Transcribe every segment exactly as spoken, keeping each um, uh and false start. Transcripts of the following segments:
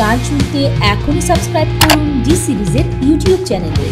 গান শুনতে এখনই সাবস্ক্রাইব করুন জি সিরিজের ইউটিউব চ্যানেলে।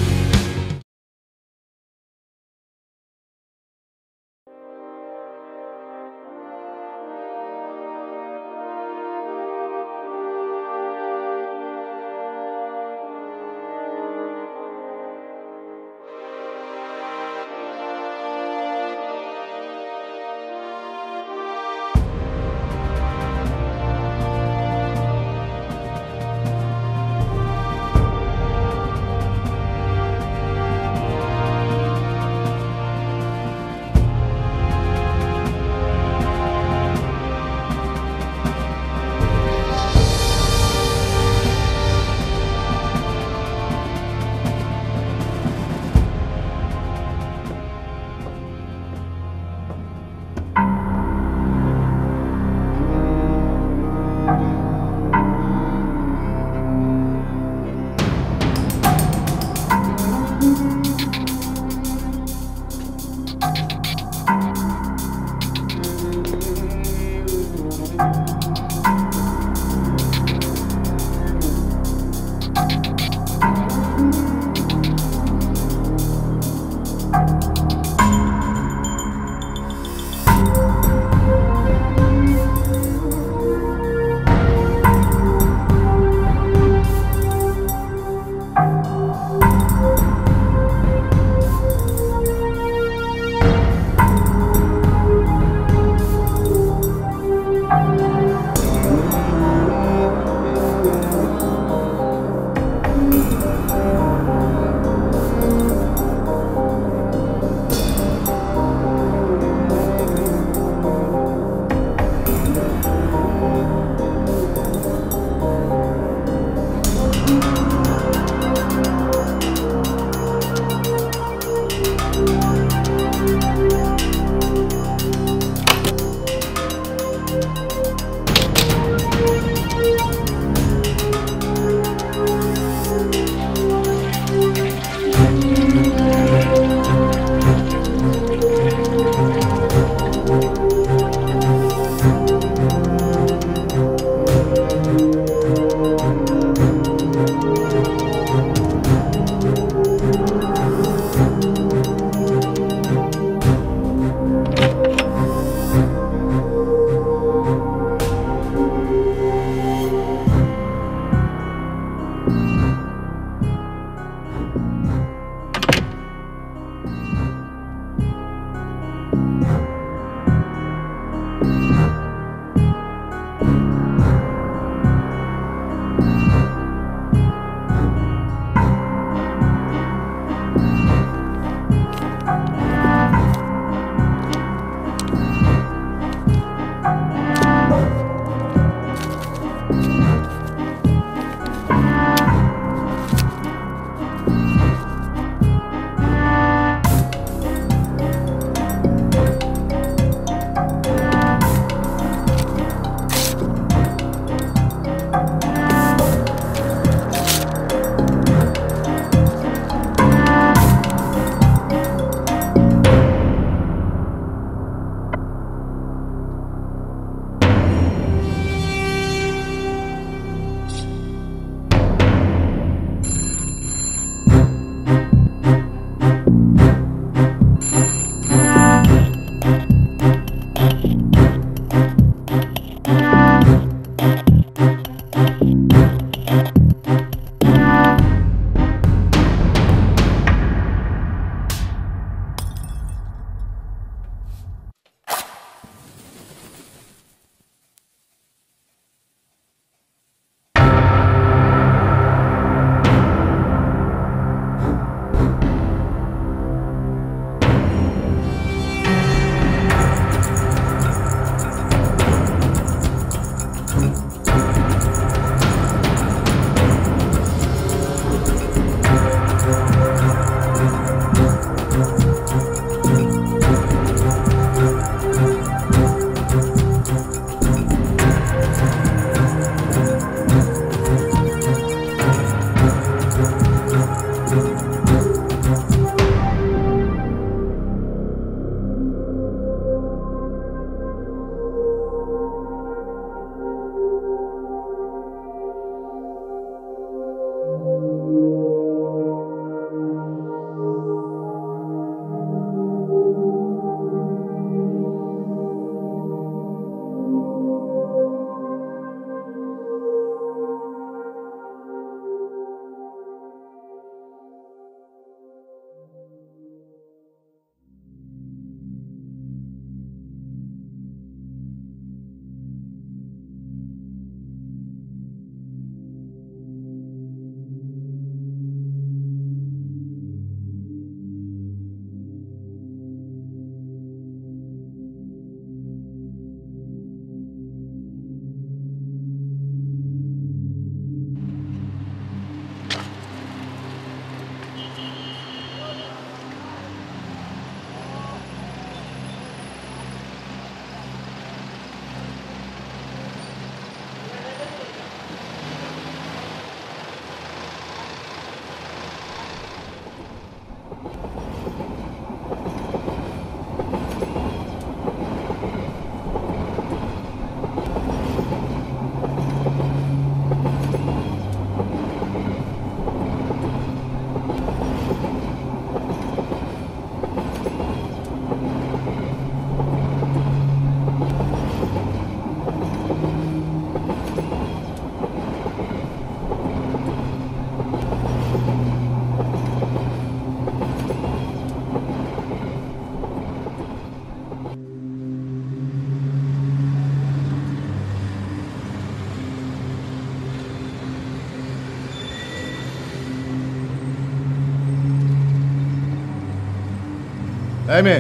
मे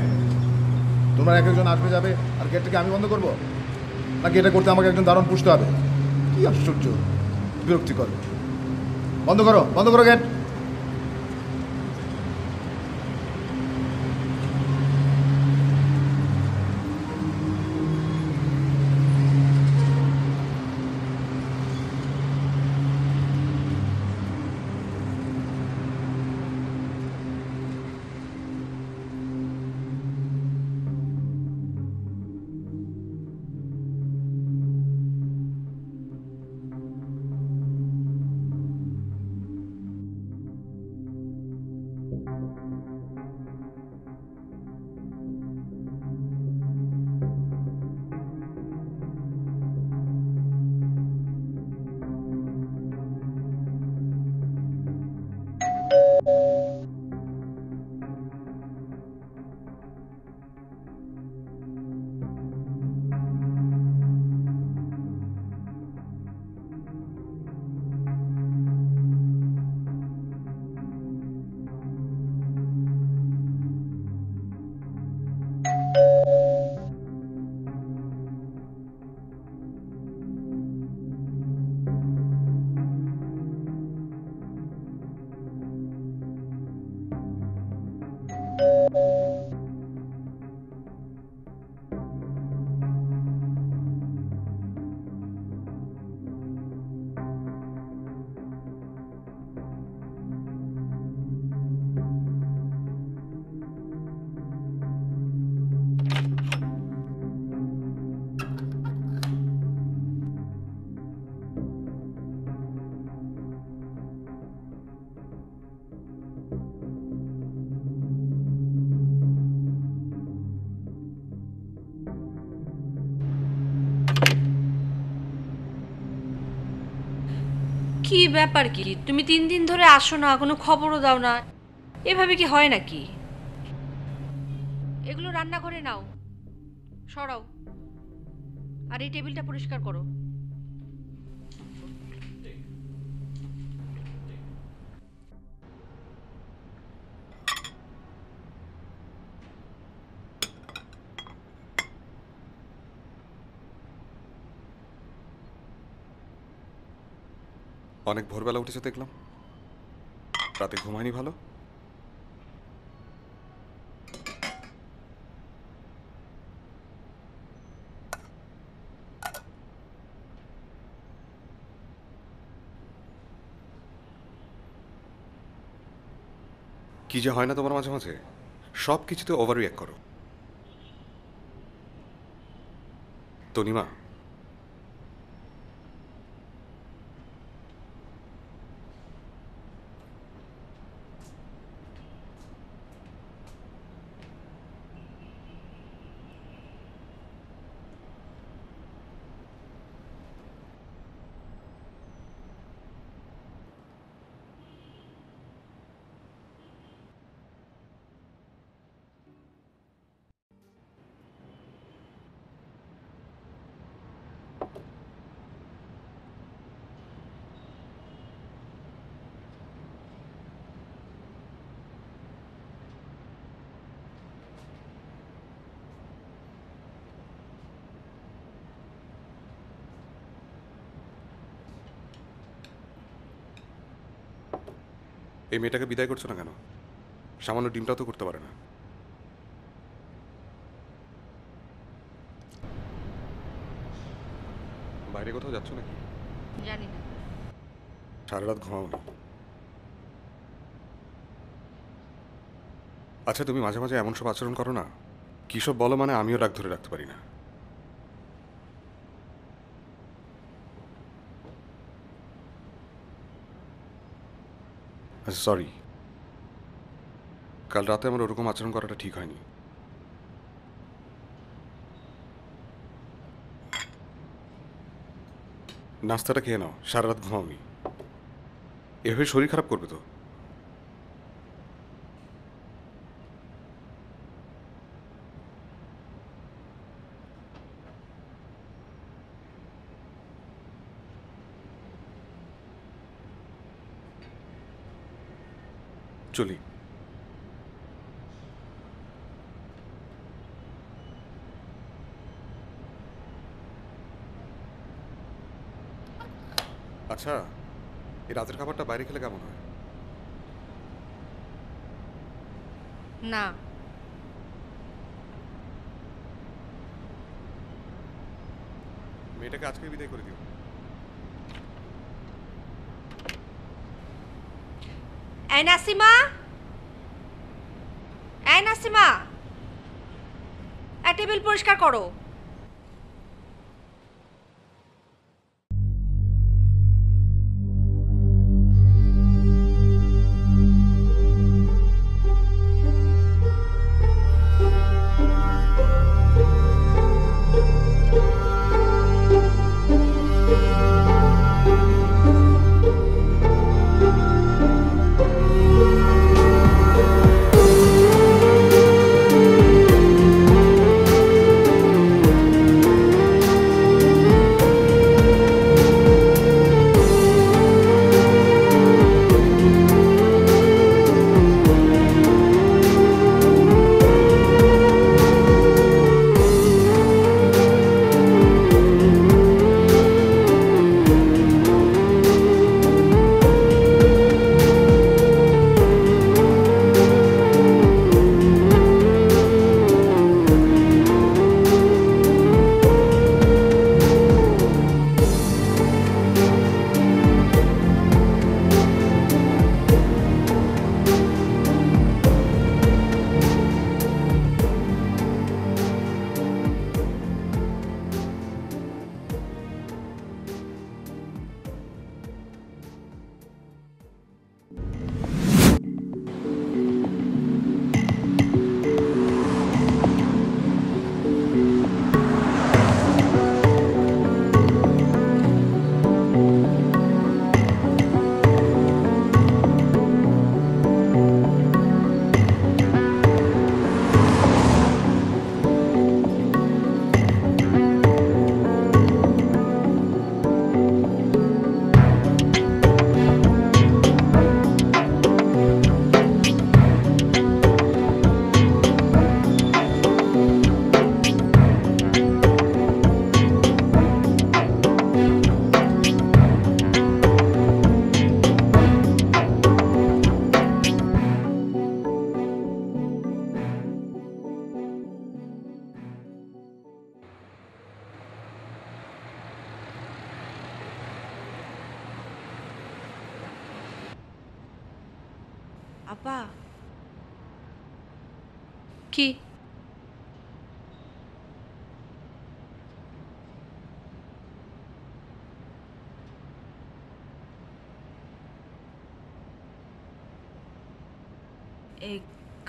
तुम्हारा एक एकजन आसपे जाबे और गेटटाके आमी बंद करब नाकि एटा करते आमाके एकजन दारुण पुष्टि होबे कि आश्चर्य बिरक्तिकर बंद करो बंद करो गेट কি ব্যাপার কি তুমি তিন দিন ধরে আসো না কোনো খবরও দাও না এভাবে কি হয় নাকি এগুলো রান্না করে নাও সরাও আর এই টেবিলটা পরিষ্কার করো अनेक भोरबेला उठे देखल रात घुमानी भालो कि जे हय ना तुम्हार माझे माझे सब किछुते ओभार रिएक्ट करो तनिमा এই মেয়েটাকে বিদায় করছ না কেন সামান্য ডিমটাও তো করতে পারে না বাইরে কোথাও যাচ্ছ নাকি জানি না সারা রাত ঘুমাও না আচ্ছা তুমি মাঝে মাঝে এমন সব আচরণ করো না কি সব বলো মানে আমিও রাগ ধরে রাখতে পারি না सॉरी कल रात आमार ओरकम आचरण कराटा ठीक हयनि नास्ताटा खेये नाओ सारा रात घुमाओनि एभाबे शरीर खराब करबे तो चली अच्छा रातेर खाबारटा बाइरे खेले केमन हय ना मेटाके आजके बिदाय करे दिओ एनासिमा एनासिमा ए टेबिल परिष्कार करो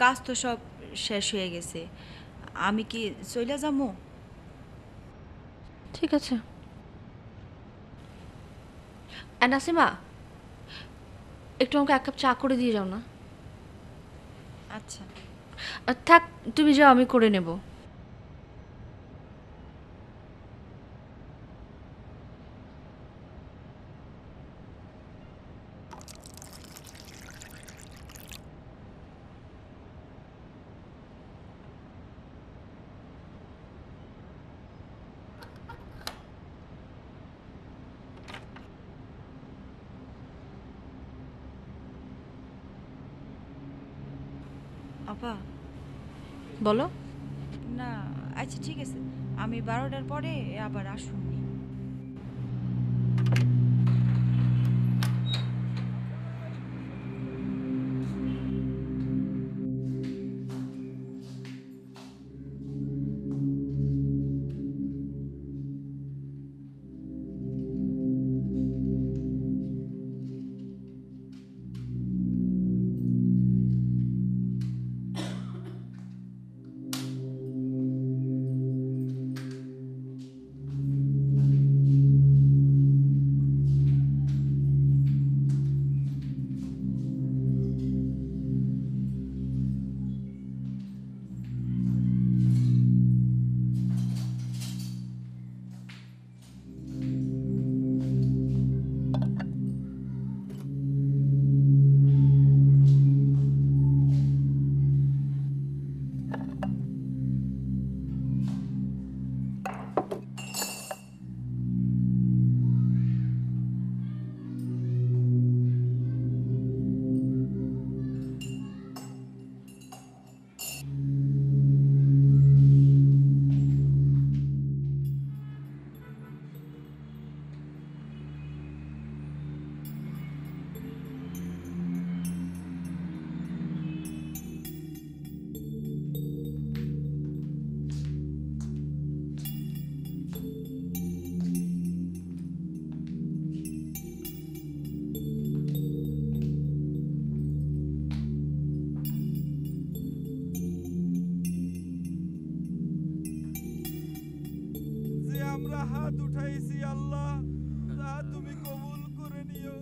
কাজ তো সব শেষ হয়ে গেছে আমি কি চলে যাবো ঠিক আছে এনাসিমা একটু আমাকে এক কাপ চা করে দিয়ে যাও না আচ্ছা থাক তুমি যাও আমি করে নেব बोलो ना अच्छा ठीक है आमी बारोटार पर आबार आसुनी আমরা হাত উঠাইছি আল্লাহ তা তুমি কবুল করে নিও।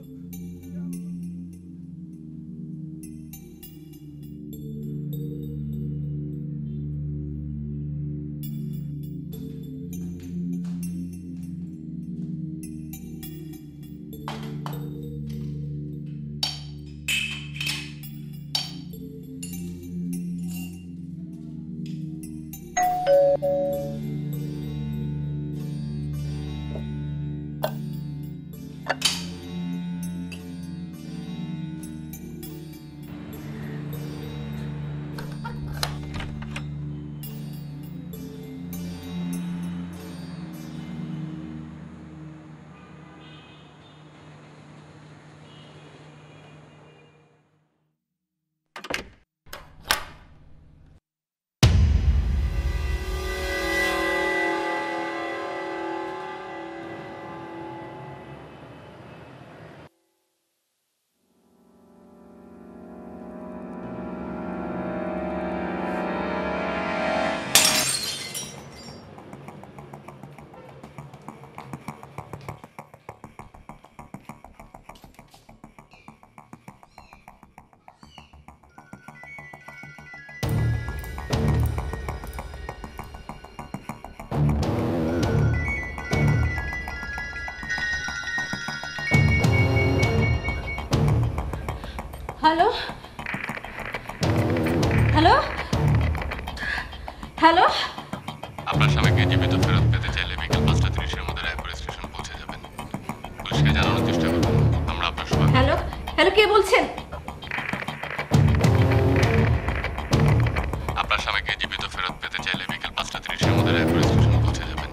हेलो हेलो हेलो আপনার স্বামীকে জীবিত ফেরত পেতে চাইলে বিকেল পাঁচটা তিরিশ এর মধ্যে রায়পুর স্টেশন পৌঁছে যাবেন। পুলিশকে জানানোর চেষ্টা করুন আমরা আপনার সহায়। হ্যালো হ্যালো কে বলছেন? আপনার স্বামীকে জীবিত ফেরত পেতে চাইলে বিকেল পাঁচটা তিরিশ এর মধ্যে রায়পুর স্টেশন পৌঁছে যাবেন।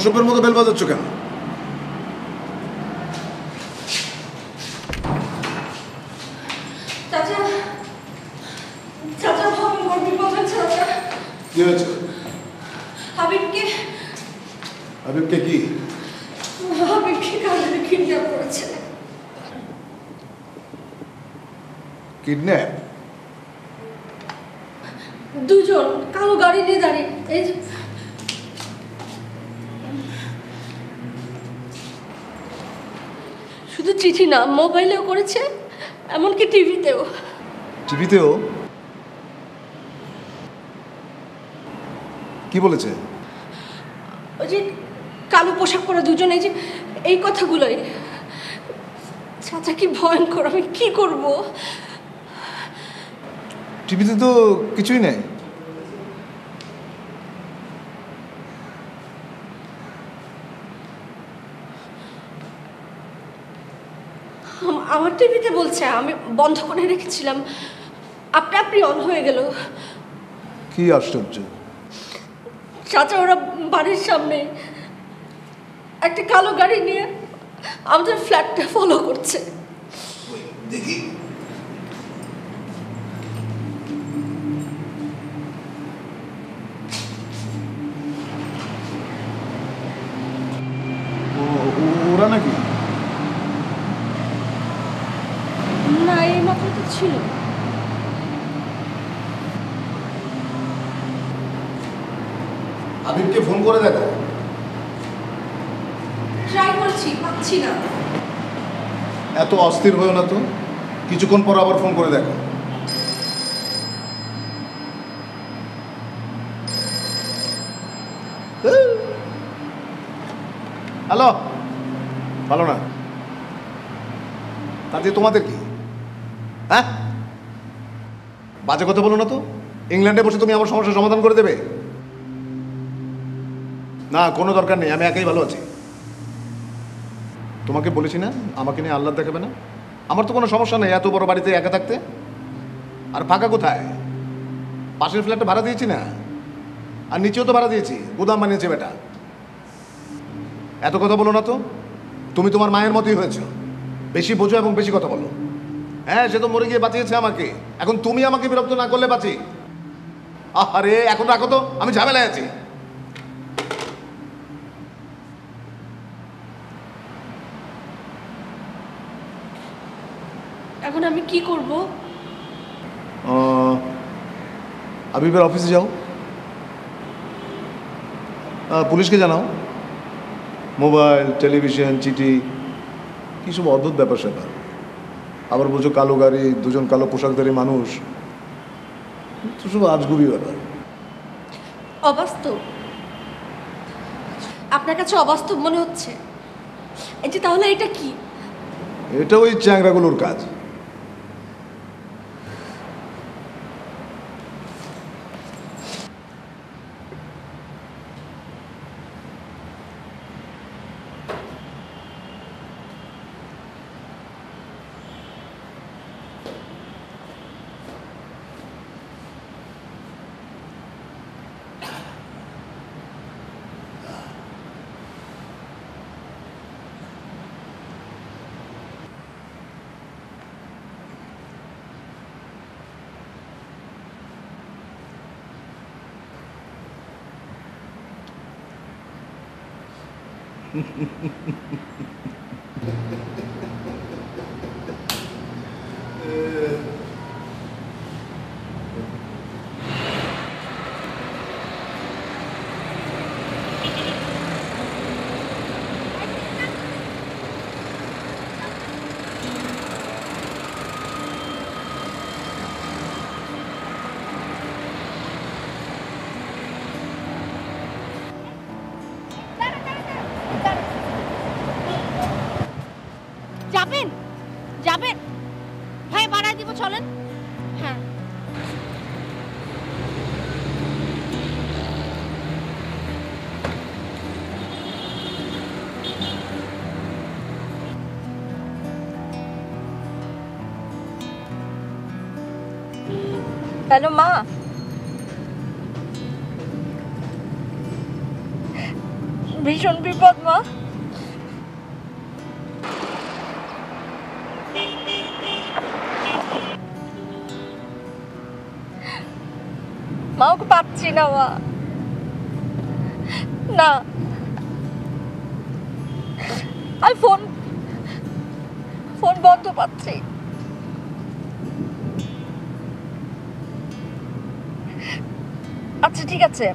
অসভ্যের মতো বেল বাজাচ্ছ কেন? কিডন্যাপ দুজন কালো গাড়ি নিয়ে দাঁড়িয়ে এই চিঠি না মোবাইলেও করেছে এমনকি টিভিতেও টিভিতেও কি বলেছে? ওই যে কালো পোশাক পরা দুজনে যে এই কথাগুলোই। চাচা কি ভয়ঙ্কর, আমি কি করব? টিভিতে তো কিছুই নাই। আমার টিভিতে বলছে, আমি বন্ধ করে রেখেছিলাম, আপনি আপনি অন হয়ে গেল। কি আশ্চর্য চাচা, ওরা বাড়ির সামনে একটা কালো গাড়ি নিয়ে আমাদের ফ্ল্যাটটা ফলো করছে। দেখি ওরা নাকি ছিল। আবিদকে ফোন করে দেখো। ট্রাই করছি, পাচ্ছি না। এত অস্থির হয়ো না তো, কিছুক্ষণ পর আবার ফোন করে দেখো। হ্যালো, ভালো না তাতে তোমাদের কি? হ্যাঁ, বাজে কথা বলো না তো। ইংল্যান্ডে বসে তুমি আমার সমস্যার সমাধান করে দেবে? না, কোনো দরকার নেই, আমি একাই ভালো আছি। তোমাকে বলেছি না আমাকে নিয়ে আল্লাহ দেখাবে না? আমার তো কোনো সমস্যা নেই এত বড় বাড়িতে একা থাকতে। আর ফাঁকা কোথায়? পাশের ফ্ল্যাটটা ভাড়া দিয়েছি না, আর নিচেও তো ভাড়া দিয়েছি, গোদাম বানিয়েছে বেটা। এত কথা বলো না তো, তুমি তোমার মায়ের মতোই হয়েছো, বেশি বোঝো এবং বেশি কথা বলো। হ্যাঁ, সে তো মরে গিয়ে বাঁচিয়েছে আমাকে, এখন তুমি আমাকে বিরক্ত না করলে বাঁচি। আরে এখন রাখো তো, আমি ঝামেলায় আছি। এখন আমি কি করব? আবিবের অফিসে যাও, পুলিশকে জানাও। মোবাইল, টেলিভিশন, চিঠি, কি সব অদ্ভুত ব্যাপার সেটা। আবার বুঝো কালো গাড়ি, দুজন কালো পোশাকধারী মানুষ, আজগুবি ব্যাপার। অবাস্তব আপনার কাছে অবাস্তব মনে হচ্ছে? এই যে তাহলে এটা কি? এটা ওই চ্যাংরাগুলোর কাজ। हेलो माँ, भीषण विपद मा। माँ को पापची ना मा ना आई फोन फोन बंद हो पापची ठीक है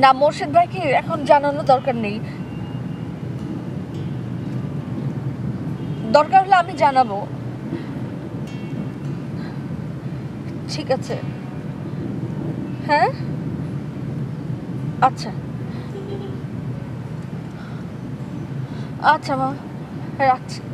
ना मुर्शिद भाई की एखन जानानो दरकार नहीं दरकार होले आमी जानाबो ठीक है हाँ अच्छा अच्छा माँ राखछी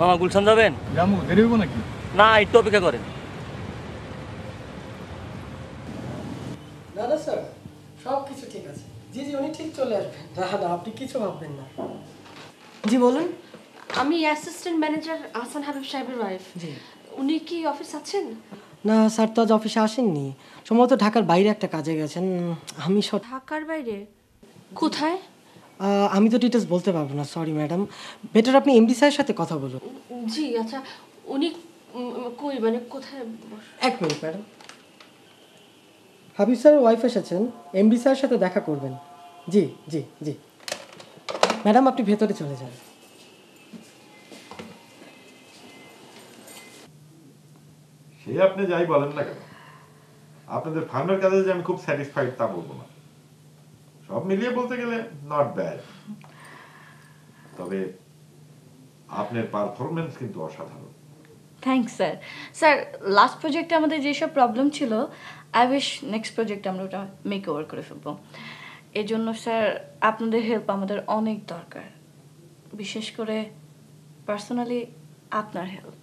मामा गुलशन जाबेन जामु देरी होबो नाকি ना একটু অপেক্ষা করেন দাদা স্যার সব কিছু ঠিক আছে জি জি উনি ঠিক চলে আসবেন দাদা আপনি কিছু ভাববেন না জি বলুন আমি অ্যাসিস্ট্যান্ট ম্যানেজার আহসান হাবিব সাহেবের ওয়াইফ জি উনি কি অফিস আছেন না স্যার তো আজ অফিসে আসেননি সম্ভবত ঢাকার বাইরে একটা কাজে গেছেন আমি ঢাকার বাইরে কোথায় আমি তো ডিটেইলস বলতে পারবো না সরি ম্যাডাম বেটার আপনি এমডি স্যারের সাথে কথা বলুন জি আচ্ছা উনি কই মানে কোথায় এক minute madam Habib sir wife এসেছেন এমডি স্যারের সাথে দেখা করবেন জি জি জি मैडम अपनी भेतरे चले जाए। সে আপনি যাই বলেন না কেন আপনাদের ফার্মের কাছে যে আমি খুব স্যাটিসফাইড তা বলবো না, সব মিলিয়ে বলতে গেলে নট ব্যাড। তবে আপনার পারফরম্যান্স কিন্তু অসাধারণ। Thanks sir. স্যার লাস্ট প্রজেক্টে আমাদের যেসব প্রবলেম ছিল আই উইশ নেক্সট প্রজেক্ট আমরা ওটা মেক ওভার করে ফেলবো। এই জন্য স্যার আপনাদের হেল্প আমাদের অনেক দরকার, বিশেষ করে পার্সোনালি আপনার হেল্প।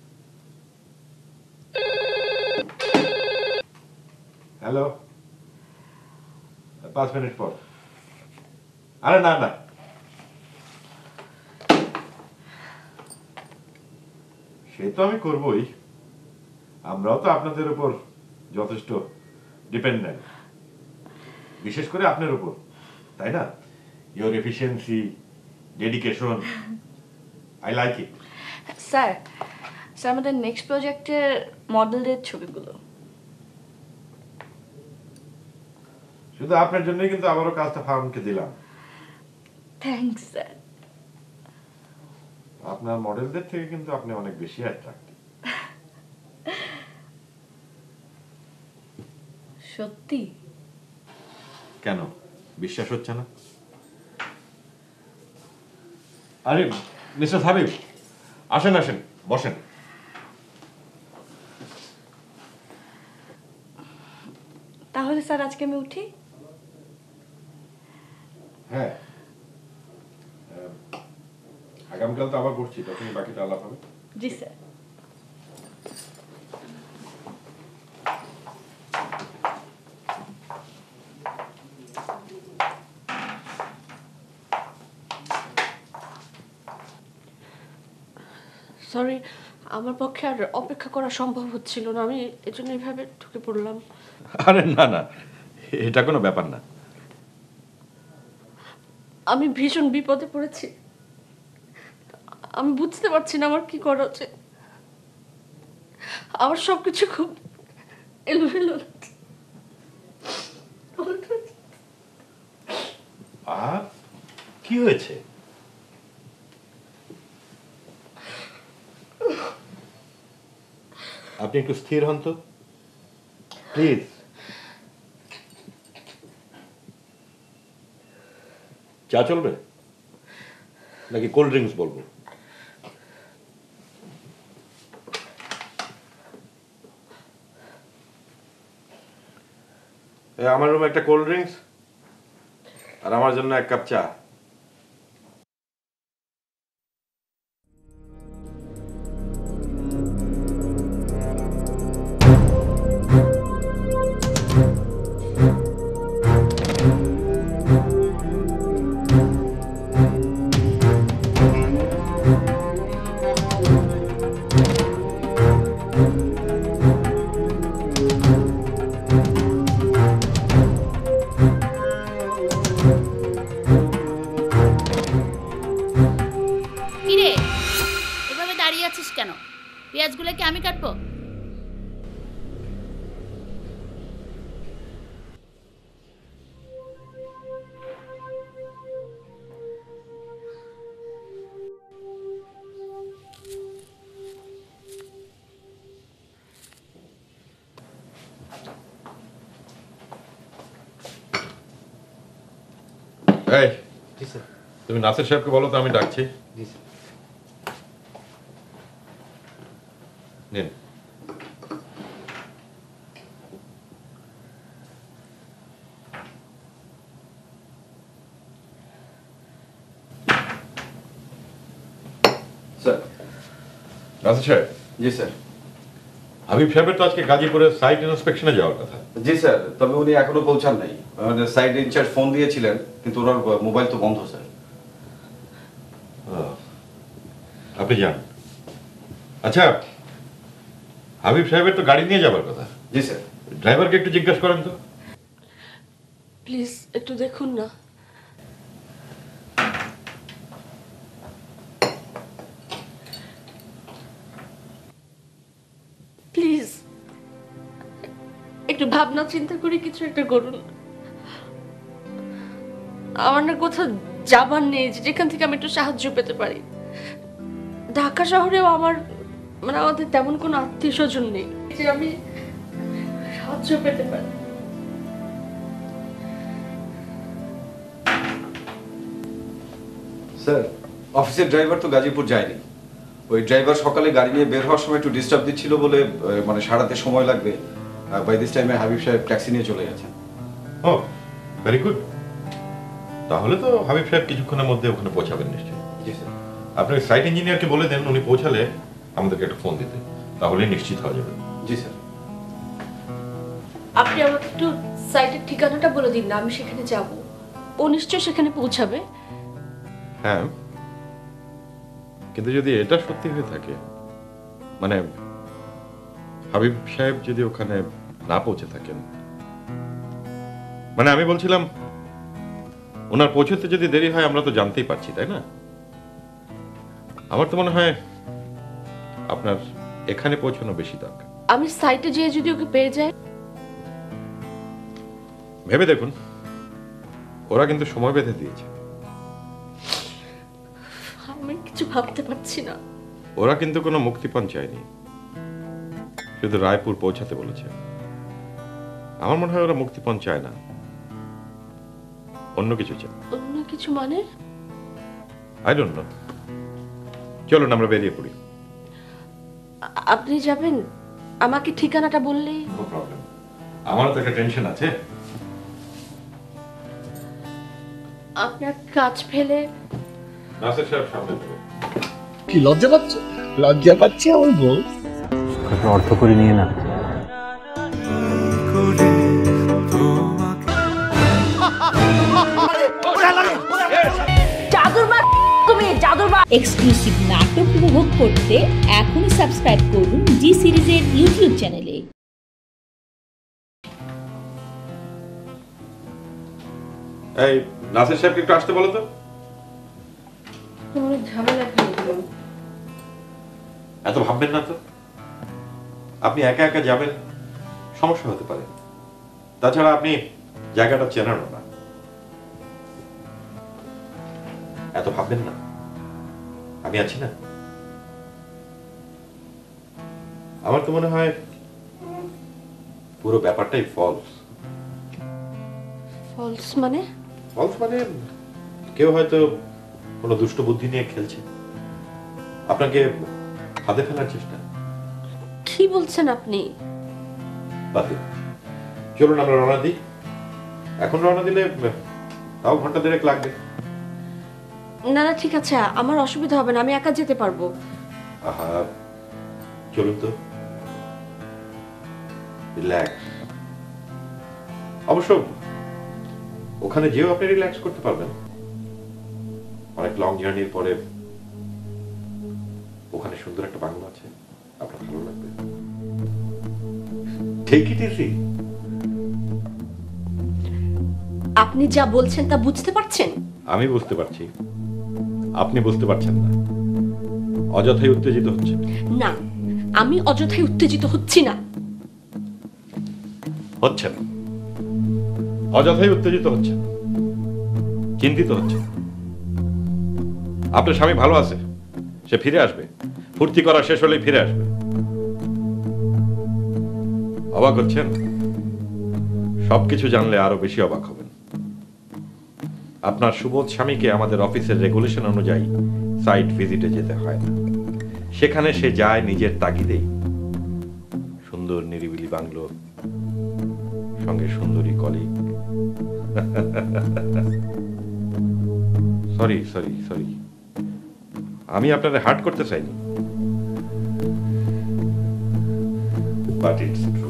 হ্যালো, পাঁচ মিনিট পর। আরে না না, সে তো আমি করবই, আমরাও তো আপনাদের উপর যথেষ্ট ডিপেন্ডেন্ট, বিশেষ করে আপনার উপর, তাই না? Your efficiency, dedication, I like it. Sir sir আমাদের নেক্সট প্রজেক্টের মডেলদের ছবিগুলো শুধু আপনার জন্যই কিন্তু আবারও কাজটা ফার্মকে দিলাম। Thanks sir. আপনার মডেলদের থেকে কিন্তু আপনি অনেক বেশি অ্যাট্রাক্টিভ। সত্যি? কেন বিশ্বাস হচ্ছে না? আরে মিস্টার হাবিব, আসেন আসেন বসেন। তাহলে স্যার আজকে আমি উঠি। হ্যাঁ, আগামীকাল তো আবার ঘুরছি, তখন বাকিটা আলাপ হবে। জি স্যার। সরি, আমার পক্ষে আর অপেক্ষা করা সম্ভব হচ্ছিল না, আমি এজন্য এইভাবে ঢুকে পড়লাম। আরে না না, এটা কোনো ব্যাপার না। আমি ভীষণ বিপদে পড়েছি, আমি বুঝতে পারছি না আমার কি করা উচিত। আমার সবকিছু খুব এলোমেলো। আর কি হয়েছে? আপনি একটু স্থির হন তো প্লিজ। চা চলবে নাকি কোল্ড ড্রিঙ্কস বলবো? আমার রুমে একটা কোল্ড ড্রিঙ্কস আর আমার জন্য এক কাপ চা। তুমি নাসির সাহেবকে বলো তো আমি ডাকছি। নাসির সাহেব। জি স্যার। হাবিব সাহেবের তো আজকে গাজীপুরের সাইট ইন্সপেকশনে যাওয়ার কথা। জি স্যার, তবে উনি এখনো পৌঁছান নাই। আমাদের সাইট ইনচার্জ ফোন দিয়েছিলেন কিন্তু ওনার মোবাইল তো বন্ধ স্যার। আপনি যান। আচ্ছা, হাবিব সাহেবের তো গাড়ি নিয়ে যাওয়ার কথা। জি স্যার। ড্রাইভারকে একটু জিজ্ঞাসা করেন তো প্লিজ, একটু দেখুন না। ভাবনা চিন্তা করে কিছু একটা করুন। আমার না কোথাও যাবার নেই যেখান থেকে আমি একটু সাহায্য পেতে পারি। ঢাকা শহরেও আমার মানে আমাদের তেমন কোনো আত্মীয় স্বজন নেই যে আমি সাহায্য পেতে পারি। স্যার, অফিসের ড্রাইভার তো গাজীপুর যায়নি। ওই ড্রাইভার সকালে গাড়ি নিয়ে বের হওয়ার সময় একটু ডিস্টার্ব দিচ্ছিল বলে মানে সারাতে সময় লাগবে। বাই দিস টাইমে হাবিব সাহেব ট্যাক্সি নিয়ে চলে গেছেন। ও ভেরি গুড, তাহলে তো হাবিব সাহেব কিছুক্ষণের মধ্যে ওখানে পৌঁছাবেন নিশ্চয়ই। জি স্যার, আপনি সাইট ইঞ্জিনিয়ারকে বলে দেন উনি পৌঁছালে আমাদেরকে একটা ফোন দিতে, তাহলে নিশ্চিত হওয়া যাবে। জি স্যার। আপনি আমাকে একটু সাইটের ঠিকানাটা বলে দিন না, আমি সেখানে যাব। ও নিশ্চয়ই সেখানে পৌঁছাবে। হ্যাঁ, কিন্তু যদি এটা সত্যি হয়ে থাকে মানে হাবিব সাহেব যদি ওখানে না পৌঁছে থাকেন, মানে আমি বলছিলাম ওনার পৌঁছতে যদি দেরি হয় আমরা তো জানতেই পারছি, তাই না? আমার তো মনে হয় আপনার এখানে পৌঁছানো বেশি দরকার। আমি সাইটে গিয়ে যদি ওকে পেয়ে যাই, ভেবে দেখুন, ওরা কিন্তু সময় বেঁধে দিয়েছে। আমি কিছু ভাবতে পারছি না। ওরা কিন্তু কোনো মুক্তিপণ চায়নি, শুধু রায়পুর পৌঁছাতে বলেছে। আমার মনে হয় ওরা মুক্তিপণ চায় না, অন্য কিছু চায়। অন্য কিছু মানে? I don't know. চলুন আমরা বেরিয়ে পড়ি। আপনি যাবেন? আমাকে ঠিকানাটা বললে। নো প্রবলেম, আমারও তো একটা টেনশন আছে। আপনার কাজ ফেলে নাসির সাহেব সামনে কি লজ্জা পাচ্ছে? লজ্জা পাচ্ছে আমার বউ। অর্থ করে নিয়ে না এক্সক্লুসিভ নাটক উপভোগ করতে এখনই সাবস্ক্রাইব করুন জি সিরিজের ইউটিউব চ্যানেলে। এই নাসির সাহেবকে একটু আসতে বলো তো। তোমার ঝামেলা কি হলো? এত ভাববেন না তো, আপনি একা একা যাবেন, সমস্যা হতে পারে। তাছাড়া আপনি জায়গাটা চেনেন না, এত ভাববেন না, আমি আছি না। আমার তো মনে হয় পুরো ব্যাপারটাই ফলস। ফলস মানে? ফলস মানে কেউ হয়তো কোনো দুষ্ট বুদ্ধি নিয়ে খেলছে, আপনাকে ফাঁদে ফেলার চেষ্টা। কি বলছেন আপনি? বাতিল। চলুন আমরা রওনা দিই। এখন রওনা দিলে তাও ঘন্টা দেড়েক লাগবে। না না, ঠিক আছে, আমার অসুবিধা হবে না, আমি একা যেতে পারবো। আহা, চলুন তো। রিল্যাক্স। অবশ্য ওখানে যেও আপনি রিল্যাক্স করতে পারবেন, অনেক লং জার্নির পরে। ওখানে সুন্দর একটা বাংলো আছে, আপনার ভালো লাগবে। ঠিকই ঠিকই। আপনি যা বলছেন তা বুঝতে পারছেন? আমি বুঝতে পারছি, আপনি বুঝতে পারছেন না। অযথাই উত্তেজিত হচ্ছে না। আমি অযথাই উত্তেজিত হচ্ছি না। হচ্ছেন? অযথাই উত্তেজিত হচ্ছেন, চিন্তিত হচ্ছেন। আপনার স্বামী ভালো আছে, সে ফিরে আসবে। ফুর্তি করা শেষ হলেই ফিরে আসবে। অবাক হচ্ছেন? সবকিছু জানলে আরো বেশি অবাক হবেন। আপনার সুবোধ স্বামীকে আমাদের অফিসের রেগুলেশন অনুযায়ী সাইট ভিজিটে যেতে হয় না, সেখানে সে যায় নিজের তাগিদেই। সুন্দর নিরিবিলি বাংলো, সঙ্গে সুন্দরী কলিগ। সরি সরি সরি, আমি আপনাদের হার্ট করতে চাইনি। But it's true.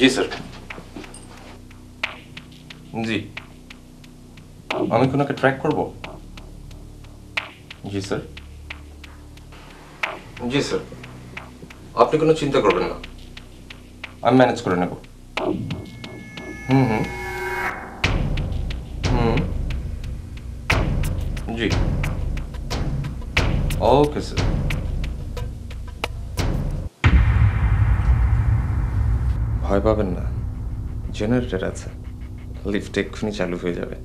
जी सर। जी আমি কোনকে ট্র্যাক করব? জি স্যার। জি স্যার, আপনি কোনো চিন্তা করবেন না, আমি ম্যানেজ করে নেব। হুম হুম হুম জি ওকে স্যার। ভয় পাবেন না, জেনারেটর আছে, লিফট এক্ষুনি চালু হয়ে যাবে।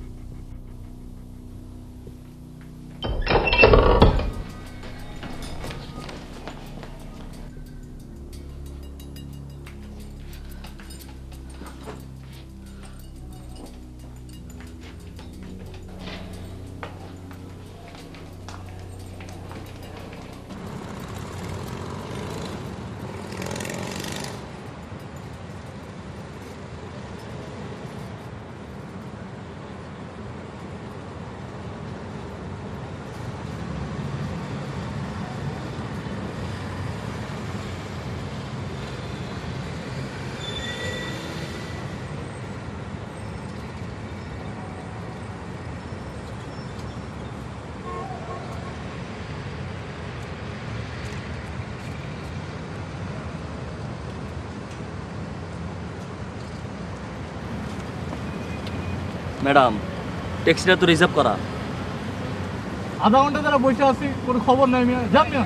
ম্যাডাম, ট্যাক্সিটা তো রিজার্ভ করা, আধা ঘন্টা ধরে বসে আছি, কোনো খবর নাই। মিয়া যান মিয়া।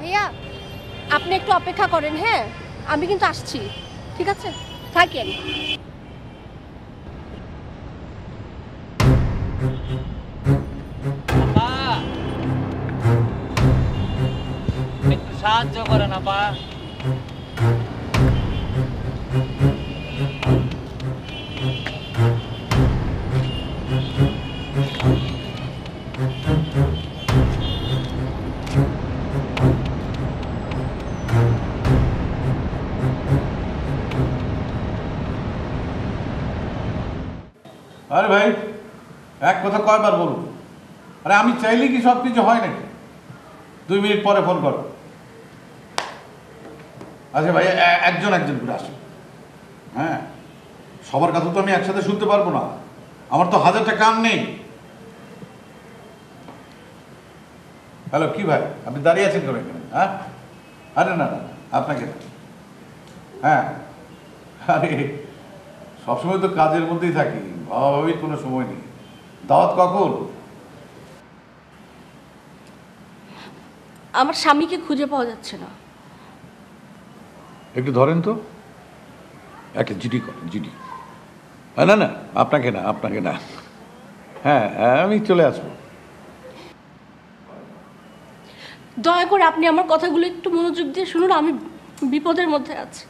भैया आपने एक तो अपेक्षा करें हैं, आमी किन्तु आसछी, ठीक आछे, थाकेन। আপা একটু সাহায্য করেন আপা। अरे भाई एक कथा कय बार बोलूँ, अरे आमी चाहले कि सब किछु हय नाकि? दुई मिनट परे फोन करो। अच्छा भाई एकजन एकजन करे आसो। हाँ सबार कथा तो आमी एकसाथे सुनते पारबो ना, आमार तो हाजारटा काम नेই। हेलो कि भाई आपनि दाड़िये आछेन केन एखाने? हाँ अरे ना ना आपनाके। हाँ अरे सब समय तो काजेर मध्येই थाकि, অভাবিক কোনো সময় নেই। দাওয়াত কখন? আমার স্বামীকে খুঁজে পাওয়া যাচ্ছে না। একটু ধরেন তো, একটা জিডি করেন, জিডি। না না আপনাকে না, আপনাকে না, হ্যাঁ আমি চলে আসবো। দয়া করে আপনি আমার কথাগুলো একটু মনোযোগ দিয়ে শুনুন, আমি বিপদের মধ্যে আছি।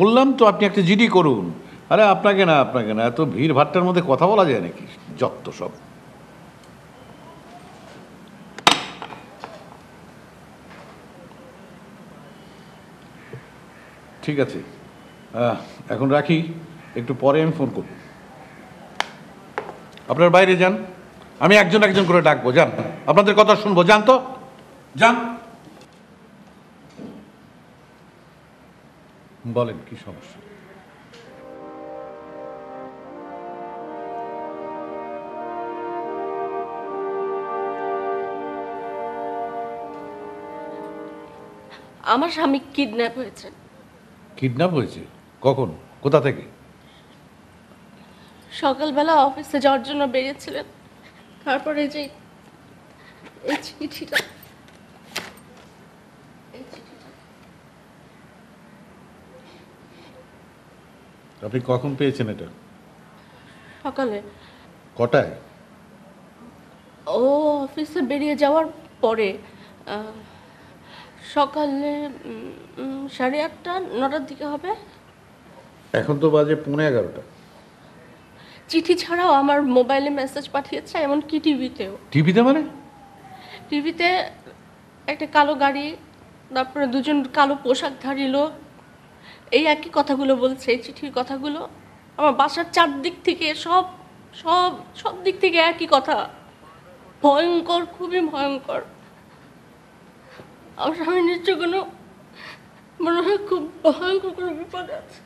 বললাম তো আপনি একটা জিডি করুন। আরে আপনাকে না, আপনাকে না, এত ভিড় ভাট্টার মধ্যে কথা বলা যায় নাকি? যত সব। ঠিক আছে এখন রাখি, একটু পরে আমি ফোন করব। আপনার বাইরে যান, আমি একজন একজন করে ডাকবো। যান, আপনাদের কথা শুনবো। যান তো, যান। বলেন কি সমস্যা? আমার স্বামী কিডন্যাপ হয়েছে। কিডন্যাপ হয়েছে? কখন, কোথা থেকে? সকালবেলা অফিসে যাওয়ার জন্য বেরিয়েছিলেন, তারপরে যে এই চিঠিটা আপনি কখন পেয়েছেন? এটা সকালে। কটায়? ও অফিসে বেরিয়ে যাওয়ার পরে সকালে সাড়ে আটটা নটার দিকে হবে। এখন তো বাজে পৌনে এগারোটা। চিঠি ছাড়াও আমার মোবাইলে মেসেজ পাঠিয়েছে, এমনকি টিভিতেও। টিভিতে মানে? টিভিতে একটা কালো গাড়ি, তারপরে দুজন কালো পোশাকধারী লোক, এই একই কথাগুলো বলছে। এই চিঠির কথাগুলো আমার বাসার চারদিক থেকে, সব সব সব দিক থেকে একই কথা। ভয়ঙ্কর, খুবই ভয়ঙ্কর। আমার স্বামী নিশ্চয় কোনো মনে হয় খুব ভয়ঙ্কর কোনো বিপদ আছে।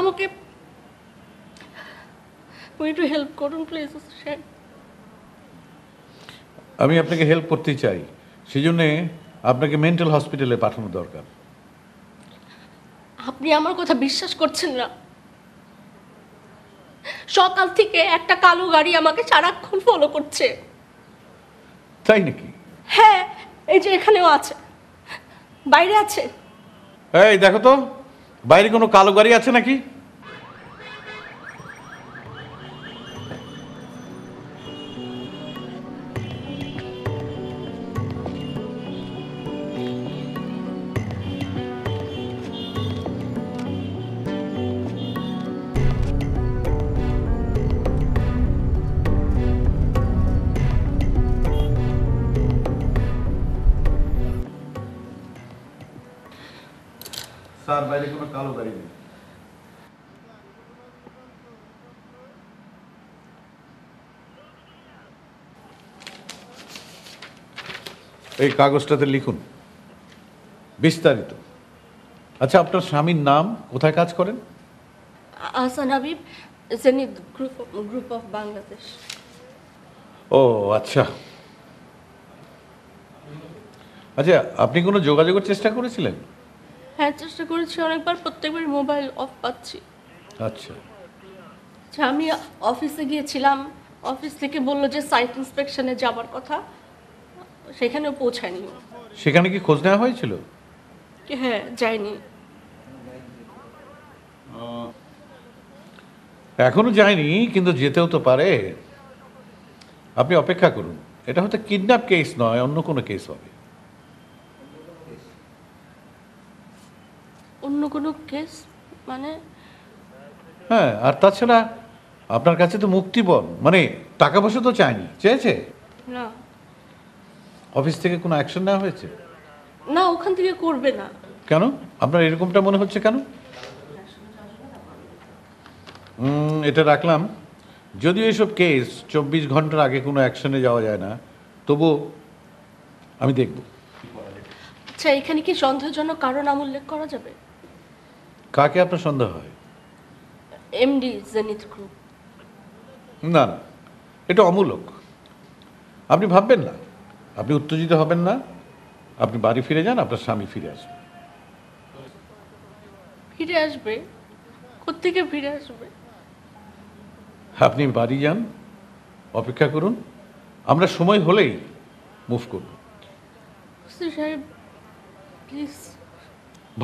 আমাকে একটু হেল্প করুন প্লিজ। আমি আপনাকে হেল্প করতে চাই, সেজন্য আপনাকে মেন্টাল হসপিটালে পাঠানো দরকার। আপনি আমার কথা বিশ্বাস করছেন না? সকাল থেকে একটা কালো গাড়ি আমাকে সারাক্ষণ ফলো করছে। তাই নাকি? হ্যাঁ, এই যে এখানেও আছে, বাইরে আছে। এই দেখো তো বাইরে কোনো কালো গাড়ি আছে নাকি। স্যার, বাইরে কোনো কালো গাড়ি নেই। এই কাগজটাতে লিখুন বিস্তারিত। আচ্ছা, আপনার স্বামীর নাম, কোথায় কাজ করেন? Ahsan Habib, Zenith group of Bangladesh. ও আচ্ছা। আচ্ছা, আপনি কোনো যোগাযোগের চেষ্টা করেছিলেন? হ্যাঁ, চেষ্টা করেছি অনেকবার, প্রত্যেকবার মোবাইল অফ পাচ্ছি। আচ্ছা। আমি অফিসে গিয়েছিলাম, অফিস থেকে বললো যে সাইট ইন্সপেকশনে যাওয়ার কথা, সেখানেও পৌঁছায়নি। সেখানে কি খোঁজ নেওয়া হয়েছিল? হ্যাঁ, যায়নি। এখনো যায়নি, কিন্তু যেতেও তো পারে। আপনি অপেক্ষা করুন, এটা হয়তো কিডন্যাপ কেস নয়, অন্য কোনো কেস হবে। অন্য কোনো কেস মানে? হ্যাঁ। আর তাছাড়া আপনার কাছে তো মুক্তিপণ, মানে টাকা পয়সা তো চায়নি, চেয়েছে না। অফিস থেকে কোনো অ্যাকশন নেওয়া হয়েছে না? ওখান থেকে করবে না। কেন আপনার এরকমটা মনে হচ্ছে? কেন? এটা রাখলাম। যদিও এসব কেস চব্বিশ ঘন্টার আগে কোনো অ্যাকশনে যাওয়া যায় না, তবু আমি দেখব। আচ্ছা, এখানে কি সন্দেহজনক কারণ নাম উল্লেখ করা যাবে? কাকে আপনার সন্দেহ হয়? MD Zenith group. না না, এটা অমূলক, আপনি ভাববেন না, আপনি উত্তেজিত হবেন না। আপনি বাড়ি ফিরে যান, আপনার স্বামী ফিরে আসবে। ফিরে আসবে? কোত্থেকে ফিরে আসবে? আপনি বাড়ি যান, অপেক্ষা করুন, আমরা সময় হলেই মুভ করব। সাহেব প্লিজ,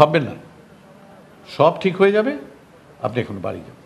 ভাববেন না, সব ঠিক হয়ে যাবে, আপনি এখন বাড়ি যান।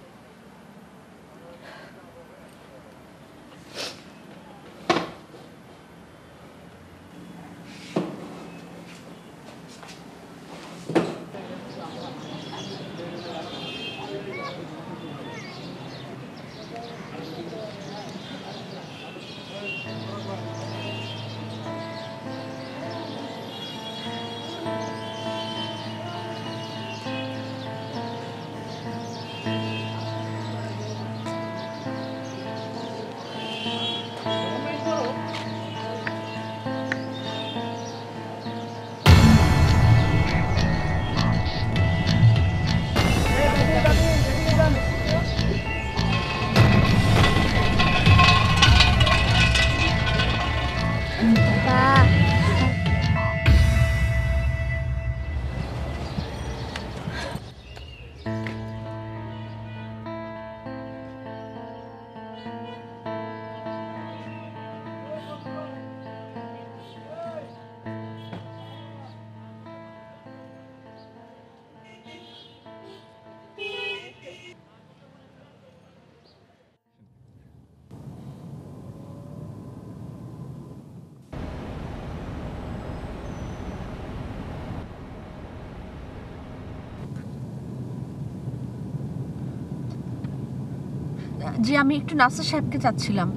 যে আমি একটু নাসির সাহেবকে চাচ্ছিলাম।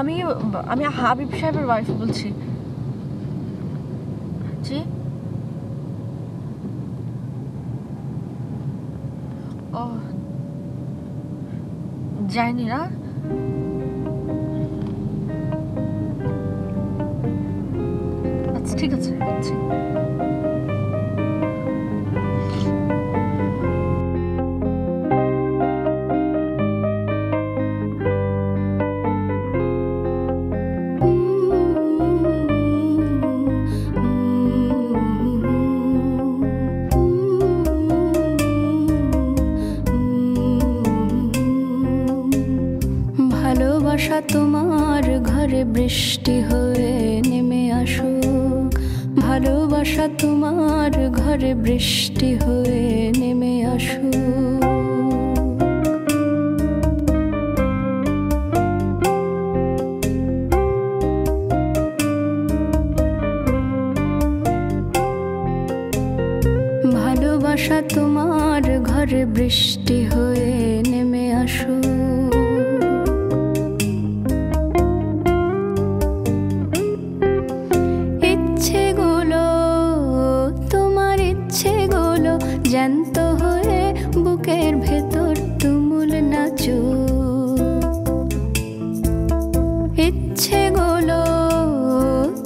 আমি আমি হাবিব সাহেবের ওয়াইফ বলছি। জি ও জানি না, ঠিক আছে। ভালোবাসা তোমার ঘরে বৃষ্টি হয়ে নেমে আসো, ভালোবাসা তোমার ঘরে বৃষ্টি হয়ে নেমে আসুক। ভালোবাসা তোমার ঘরে বৃষ্টি হয়ে নেমে আসুক। জ্যান্ত হয়ে বুকের ভেতর তুমুল নাচো, ইচ্ছে গুলো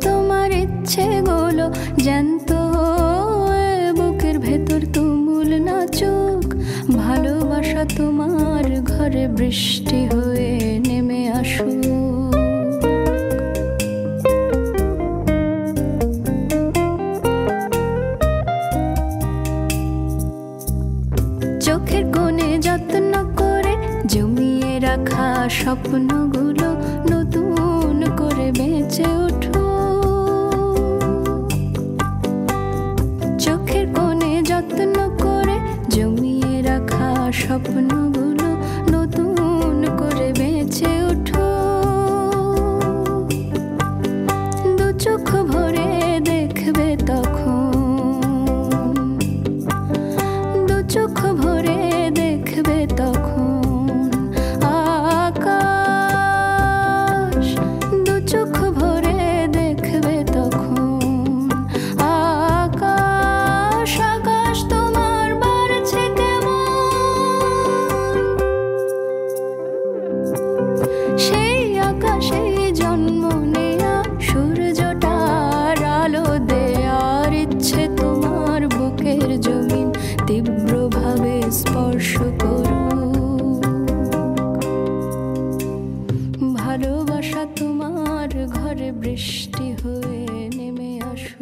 তোমার ইচ্ছে গুলো জ্যান্ত হয়ে বুকের ভেতর তুমুল নাচুক। ভালোবাসা তোমার ঘরে বৃষ্টি হয়ে নেমে আসুক। চোখের কোণে যত্ন করে জমিয়ে রাখা স্বপ্নগুলো নতুন করে বেঁচে ওঠো, চোখের কোণে যত্ন করে জমিয়ে রাখা স্বপ্নগুলো নতুন করে বেঁচে ওঠো। দু চোখ ভরে দেখবে তখন, দু চোখ ভরে দেখবে তখন আকাশ, দু চোখ ভরে দেখবে তখন আকাশ। আকাশ তোমার বাড়ছে কেমন, সেই আকাশে জন্ম নেয়া সূর্যটার আলো দেয়ার ইচ্ছে। তোমার বুকের জমিন তীব্রভাবে স্পর্শ করো, ভালোবাসা তোমার ঘরে বৃষ্টি হয়ে নেমে আসো।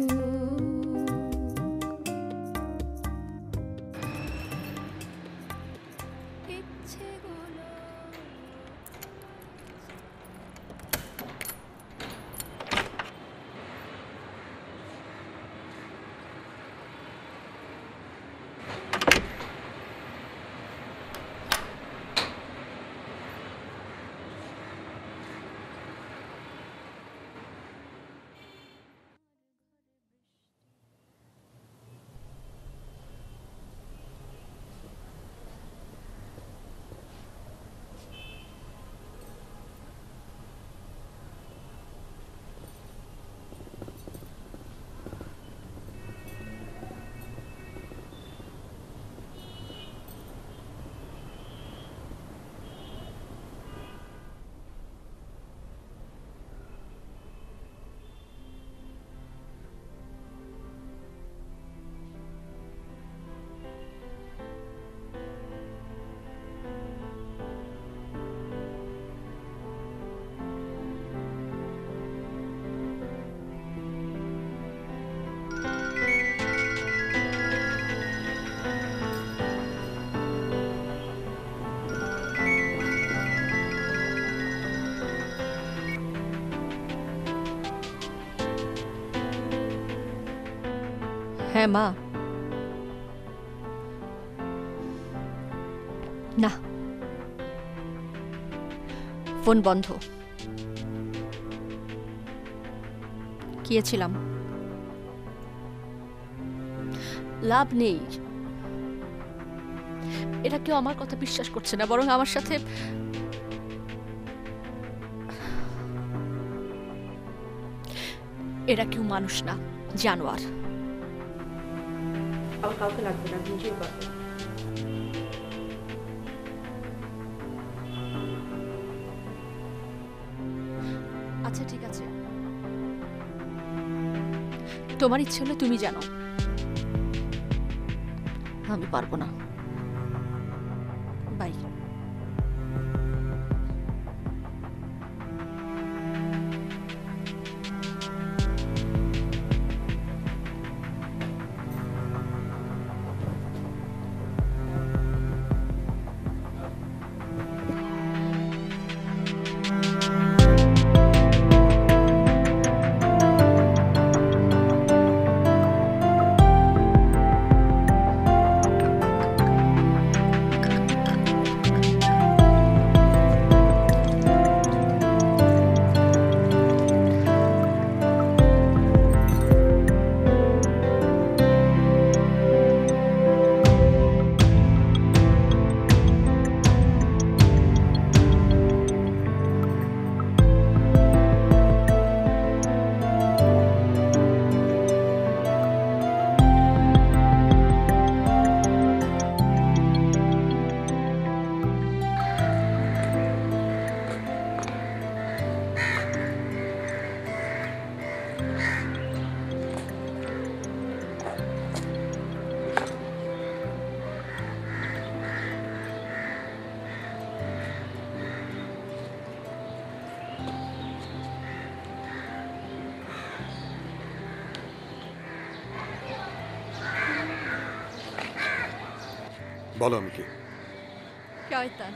হ্যাঁ মা, না ফোন বন্ধ। গিয়েছিলাম লাভ নেই। এটা কেউ আমার কথা বিশ্বাস করছে না, বরং আমার সাথে এরা কেউ মানুষ না, জানোয়ার। আর কাউকে লাগবে না, নিজেও পারবে। আচ্ছা ঠিক আছে, তোমার ইচ্ছে হলে তুমি জানো, আমি পারবো না। বাই। বলো আমি কি শয়তান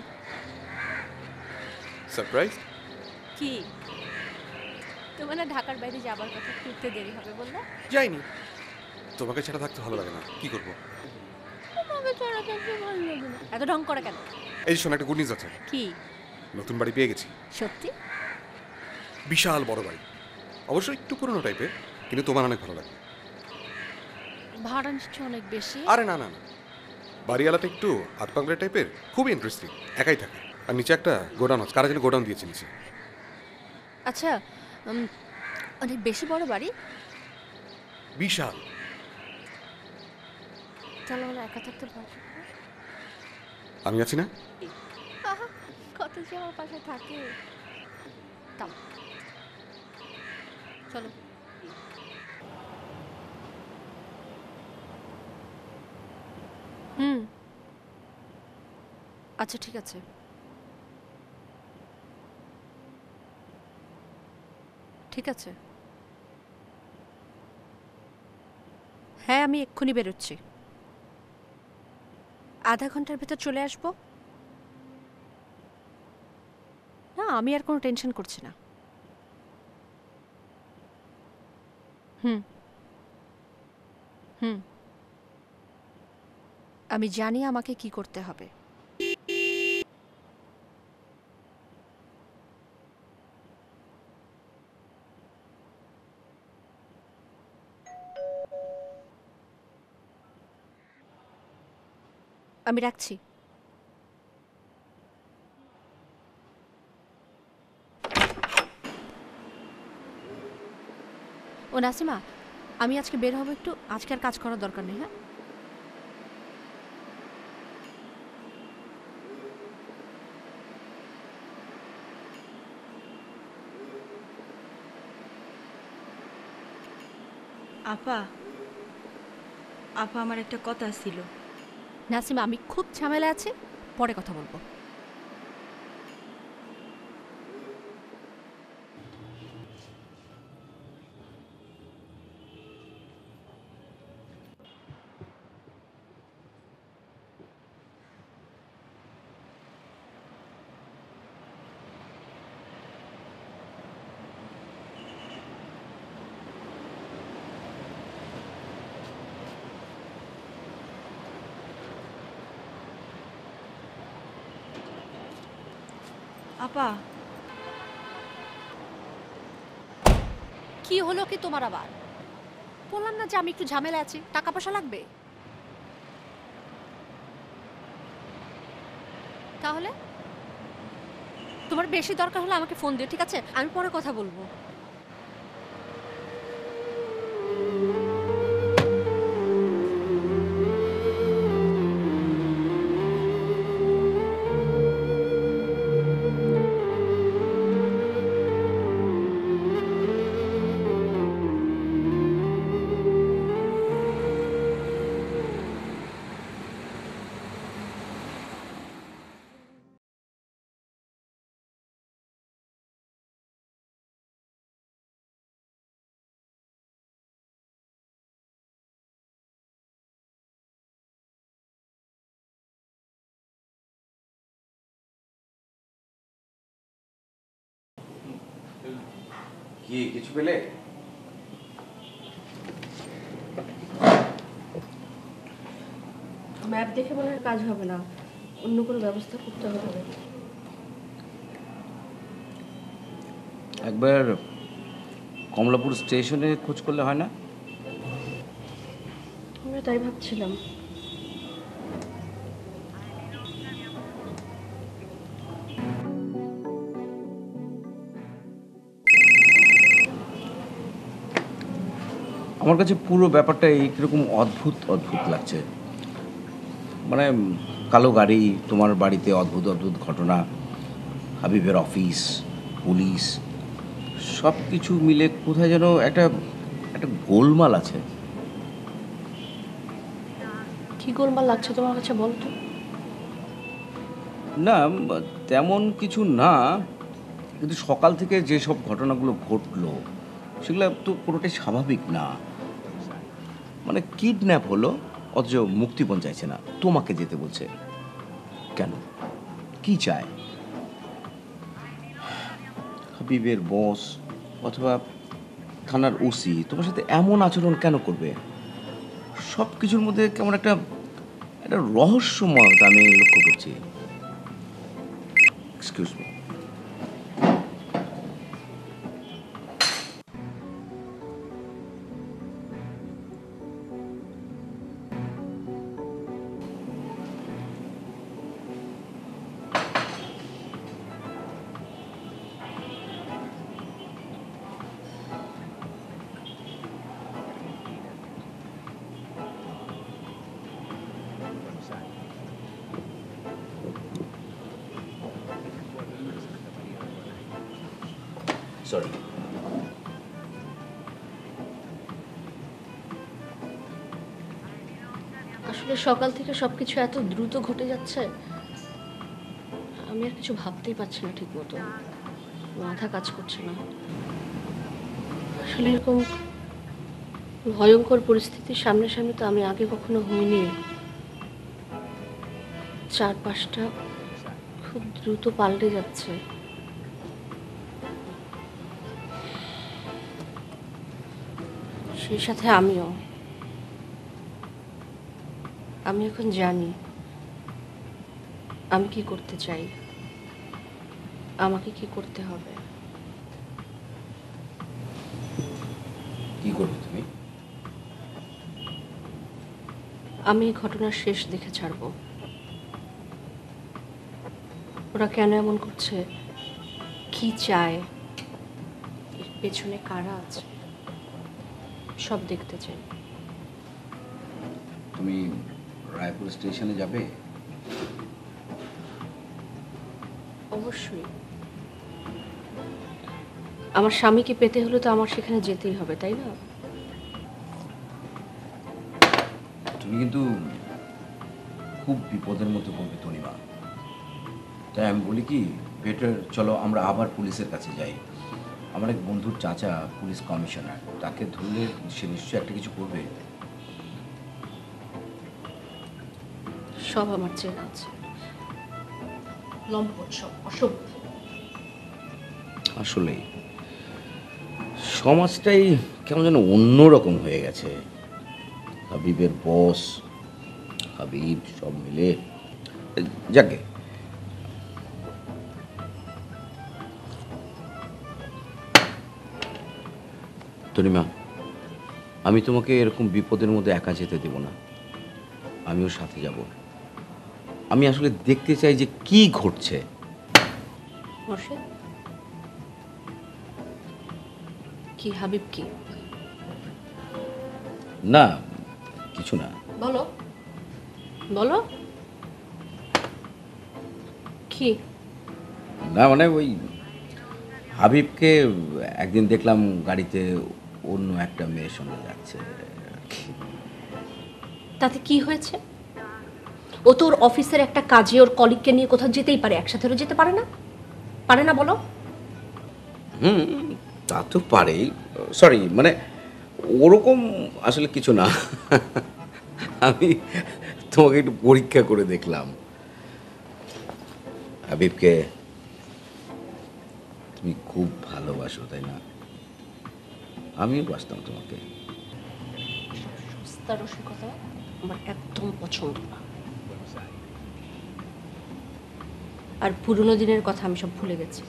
সারপ্রাইজ কি? তোমার না ঢাকার বাইরে যাবার কথা, ফিরতে দেরি হবে বললা? যাইনি, তোমাকে ছাড়া থাকতে ভালো লাগে না, কি করব? তোমাকে ছাড়া থাকতে ভালো লাগে না, এত ঢং করে কেন? এই শোন, একটা গুড নিউজ আছে। কি? নতুন বাড়ি পেয়ে গেছি। সত্যি? বিশাল বড় বাড়ি, অবশ্য একটু পুরনো টাইপের, কিন্তু তোমার অনেক ভালো লাগে। ভাড়া নিচ্ছে অনেক বেশি? আরে না না না, বাড়িওয়ালাটা একটু আট পাগলা টাইপের, খুবই ইন্টারেস্টিং, একাই থাকে। আর নিচে একটা গোডাউন আছে, কারা যেন গোডাউন দিয়েছে নিচে। আচ্ছা, অনেক বেশি বড় বাড়ি, বিশাল, তাহলে আমরা একা থাকতে পারবো। আমি আছি না, কত যে আমার পাশে থাকে। চলো। হুম, আচ্ছা ঠিক আছে। ঠিক আছে, হ্যাঁ আমি এক্ষুনি বেরোচ্ছি, আধা ঘন্টার ভেতর চলে আসবো। না, আমি আর কোনো টেনশন করছি না। হুম হুম আমি জানি আমাকে কি করতে হবে। আমি রাখছি। ও নাসিমা, আমি আজকে বের হব একটু, আজকে আর কাজ করার দরকার নেই। হ্যাঁ, আপা আপা আমার একটা কথা ছিল। নাসিমা, আমি খুব ঝামেলা আছে, পরে কথা বলবো। আপা, কি হলো কি তোমার আবার? বললাম না যে আমি একটু ঝামেলা আছি, টাকা পয়সা লাগবে। তাহলে তোমার বেশি দরকার হলে আমাকে ফোন দিও, ঠিক আছে? আমি পরে কথা বলবো। কি কিছু পেলে? ম্যাপ দেখে মনে হয় কাজ হবে না, অন্য কোনো ব্যবস্থা করতে হবে। একবার কমলাপুর স্টেশনে খোঁজ করলে হয় না? আমরা তাই ভাবছিলাম। আমার কাছে পুরো ব্যাপারটা এইরকম অদ্ভুত অদ্ভুত লাগছে, মানে কালো গাড়ি, তোমার বাড়িতে অদ্ভুত অদ্ভুত ঘটনা, হাবিবের অফিস, পুলিশ, সব কিছু মিলে কোথায় যেন একটা একটা গোলমাল আছে। কি গোলমাল লাগছে তোমার কাছে বলতো? না তেমন কিছু না, কিন্তু সকাল থেকে যেসব ঘটনাগুলো ঘটলো সেগুলো তো পুরোটাই স্বাভাবিক না। মানে কিডন্যাপ হলো অথচ মুক্তিপণ চাইছে না, তোমাকে যেতে বলছে কেন? কি চায়? হাবিবের বস অথবা থানার ওসি তোমার সাথে এমন আচরণ কেন করবে? সব কিছুর মধ্যে কেমন একটা একটা রহস্যময় আমি লক্ষ্য করছি। Excuse me. Sorry. আসলে সকাল থেকে সবকিছু এত দ্রুত ঘটে যাচ্ছে, আমি আর কিছু ভাবতেই পারছি না ঠিক মতো, মাথা কাজ করছে না। আসলে এরকম ভয়ঙ্কর পরিস্থিতির সামনে সামনে তো আমি আগে কখনো হইনি। চারপাশটা খুব দ্রুত পাল্টে যাচ্ছে। সেই সাথে আমিও আমি এখন জানি আমি কি করতে চাই, আমাকে কি করতে হবে। কি করবে তুমি? আমি এই ঘটনার শেষ দেখে ছাড়ব। ওরা কেন এমন করছে, কি চায়, এর পেছনে কারা আছে, সব দেখতে চাই। তুমি রায়পুর স্টেশনে যাবে? অবশ্যই। আমার স্বামীকে পেতে হলে তো আমার সেখানে যেতেই হবে, তাই না? তুমি কিন্তু খুব বিপদের মধ্যে পড়বে তনিমা, তাই আমি বলি কি বেটার চলো আমরা আবার পুলিশের কাছে যাই। আমার এক বন্ধুর চাচা পুলিশ কমিশনার, তাকে ধরলে সে নিশ্চয়ই একটা কিছু করবে। সব আমার চেনা আছে, লম্পট সব, অসভ্য। আসলে সমাজটাই কেমন যেন অন্যরকম হয়ে গেছে। হাবিবের বস, হাবিব, সব মিলে। যাকে তনিমা, আমি তোমাকে এরকম বিপদের মধ্যে একা যেতে দেব না, আমিও সাথে যাব। আমি আসলে দেখতে চাই যে কি ঘটছে। মোর্শেদ কি হাবিব কি? না কিছু না। বলো বলো কি? না মানে ওই হাবিবকে একদিন দেখলাম গাড়িতে অন্য একটা মেয়ের সঙ্গে যাচ্ছে। তাতে কি হয়েছে? ও তোর অফিসের একটা কাজে ওর কলিগকে নিয়ে কোথাও যেতেই পারে, একসাথে ওরা যেতে পারে না, পারে না বলো? হুম তা তো পারে। সরি মানে ওরকম আসলে কিছু না, আমি তোমাকে একটু পরীক্ষা করে দেখলাম। হাবিবকে তুমি খুব ভালোবাসো তাই না? আমিও বাসতাম তোমাকে। রসের কথা আমার একদম পছন্দ না, আর পুরনো দিনের কথা আমি সব ভুলে গেছি।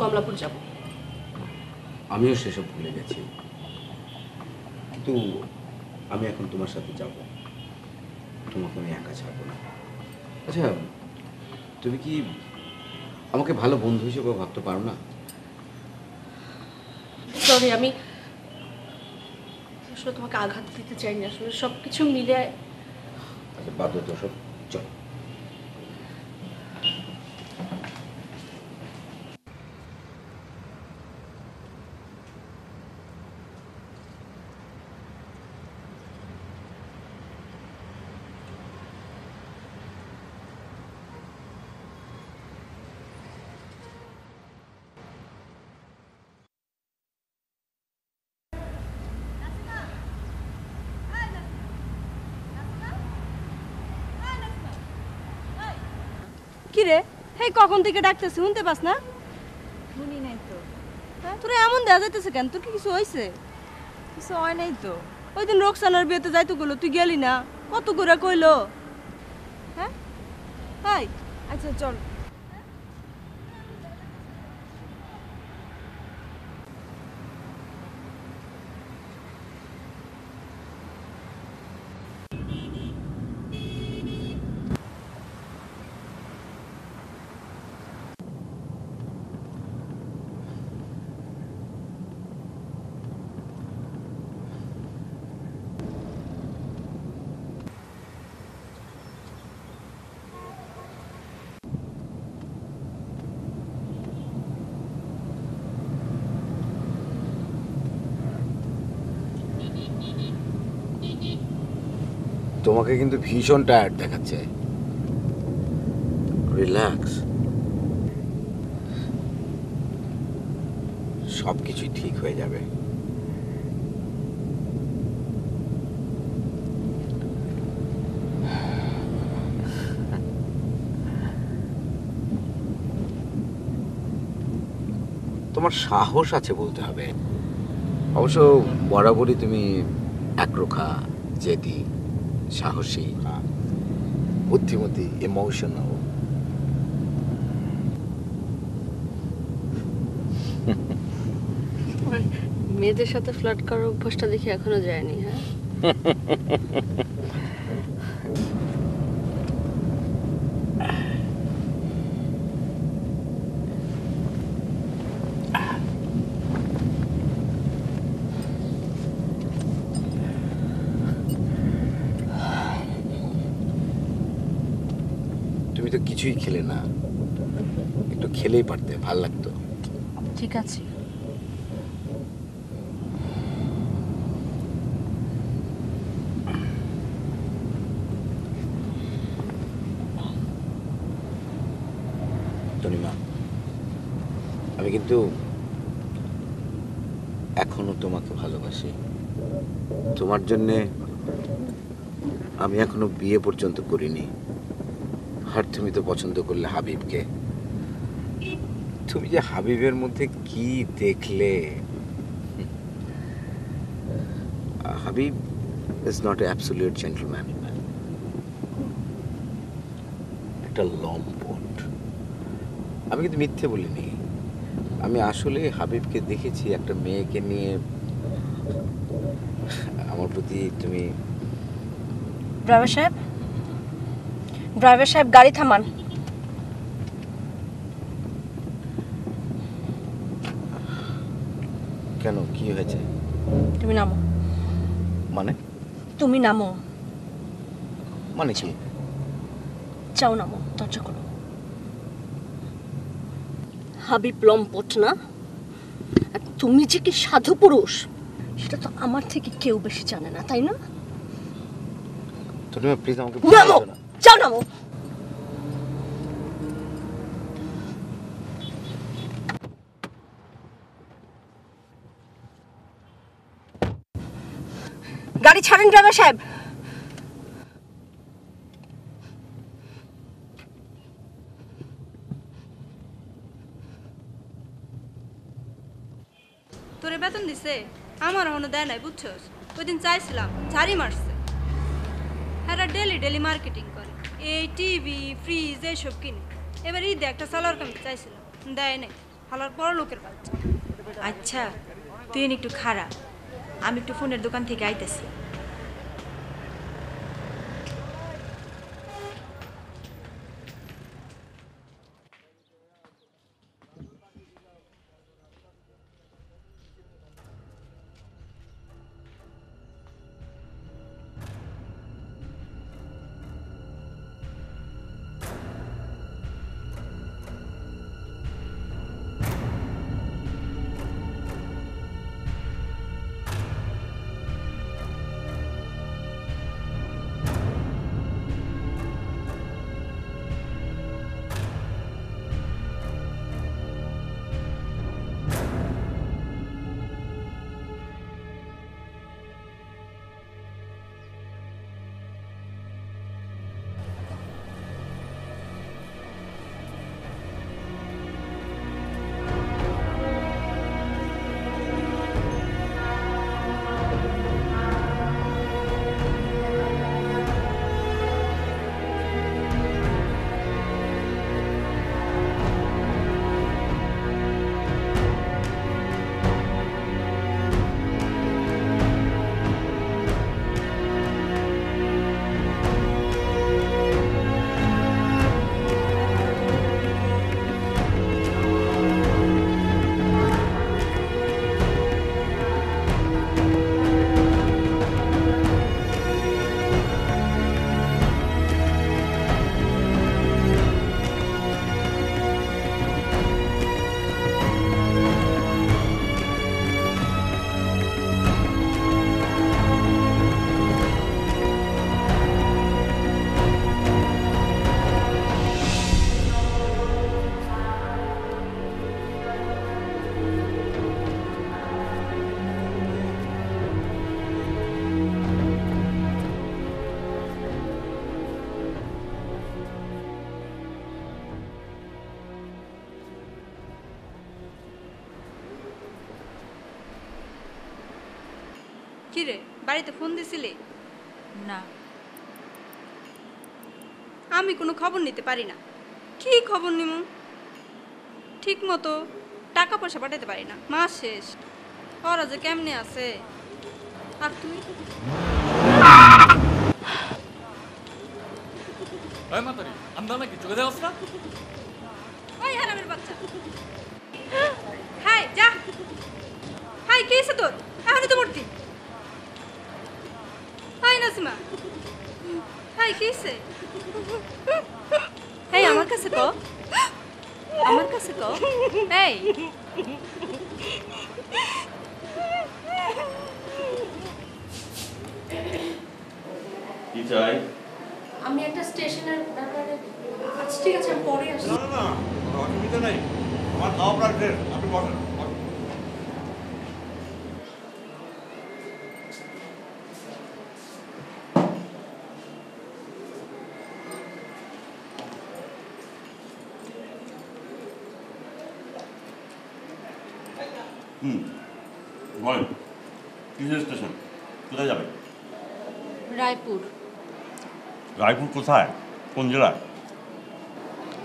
কমলাপুর যাব, আমিও সেসব ভুলে গেছি, কিন্তু আমি এখন তোমার সাথে যাব, তোমাকে আমি একা ছাড়ব না। আচ্ছা তুমি কি আমাকে ভালো বন্ধু হিসেবে ভাবতে পারো না? সরি আমি আসলে তোমাকে আঘাত দিতে চাই না, আসলে সবকিছু মিলে। আচ্ছা বাদ দাও সব, চল। কখন থেকে ডাকতেছি শুনতে পাস না? শুনি নাই তো। তোরা এমন দেয়া যাইতেছে কেন? তোর কি কিছু হয়েছে? কিছু হয় নাই তো। ওই দিন রোকসানার বিয়েতে যাইতে গেলো, তুই গেলি না, কত করে কইলো। হ্যাঁ ভাই আচ্ছা চল। তোমাকে কিন্তু ভীষণ টায়ার্ড দেখাচ্ছে, রিল্যাক্স। সব কিছুই ঠিক হয়ে যাবে। তোমার সাহস আছে বলতে হবে। অবশ্য বরাবরই তুমি একরোখা জেদি, সাহসী, বুদ্ধিমতী, ইমোশনাল। মেয়েদের সাথে ফ্লার্ট করার অভ্যাসটা দেখি এখনো যায়নি। হ্যাঁ কিছুই খেলে না, একটু খেলেই পারতে ভাল লাগতো। ঠিক আছে তনিমা, আমি কিন্তু এখনো তোমাকে ভালোবাসি। তোমার জন্যে আমি এখনো বিয়ে পর্যন্ত করিনি, আর তুমি তো পছন্দ করলে হাবিবকে। তুমি যে হাবিবের মধ্যে কি দেখলে, Habib is not a absolute gentleman, একটা লম্পট। আমি কিন্তু মিথ্যে বলিনি, আমি আসলে হাবিবকে দেখেছি একটা মেয়েকে নিয়ে, আমার প্রতি তুমি। ড্রাইভার সাহেব, ড্রাইভার সাহেব গাড়ি থামান। কেন, কি হয়েছে? তুমি নামো। মানে তুমি নামো? মানে কি? চাও নামো, দরজা খোলো। হাবিব লম্পট না, আর তুমি যে কি সাধু পুরুষ সেটা তো আমার থেকে কেউ বেশি জানে না, তাই না? তুমি প্লিজ আমাকে নামো, চাও নামো। গাড়ি ছাড়েন ড্রাইভার সাহেব। তোরে বেতন দিছে, আমার এখনো দেয় নাই, বুঝছস? ওই দিন চাইছিলাম, ঝাড়ি মারছে। হ্যাঁ, ডেলি ডেলি মার্কেটিং করে, এই টিভি ফ্রিজ এইসব কিনে। এবার ঈদে একটা সালোয়ার কামিজ চাইছিলাম, দেয় নাই, হালার বড় লোকের বাচ্চা। আচ্ছা তুই একটু খারাপ, আমি একটু ফোনের দোকান থেকে আইতেছি। কিরে, বাড়িতে ফোন দিছিলি না? আমি কোনো খবর নিতে পারি না। কি খবর নিমু? ঠিক মতো টাকা পয়সা পাঠাতে পারি না, মাস শেষ। ওরা যে কেমনে আছে, আর তুই? হাই যা, হাই কি আছে তোর? এখনই তো মূর্তি। আমার কাছে কো, আমার কাছে কো। এই কি চাই? আমি একটা স্টেশনের ব্যাপারে। আচ্ছা ঠিক আছে, আমি পরে আসছি। না না, অসুবিধা নাই। আমার নাও প্রার্থী, আপনি বসেন। স্টেশন কোথায় যাবে? রায়পুর। রায়পুর কোথায়, কোন জেলায়?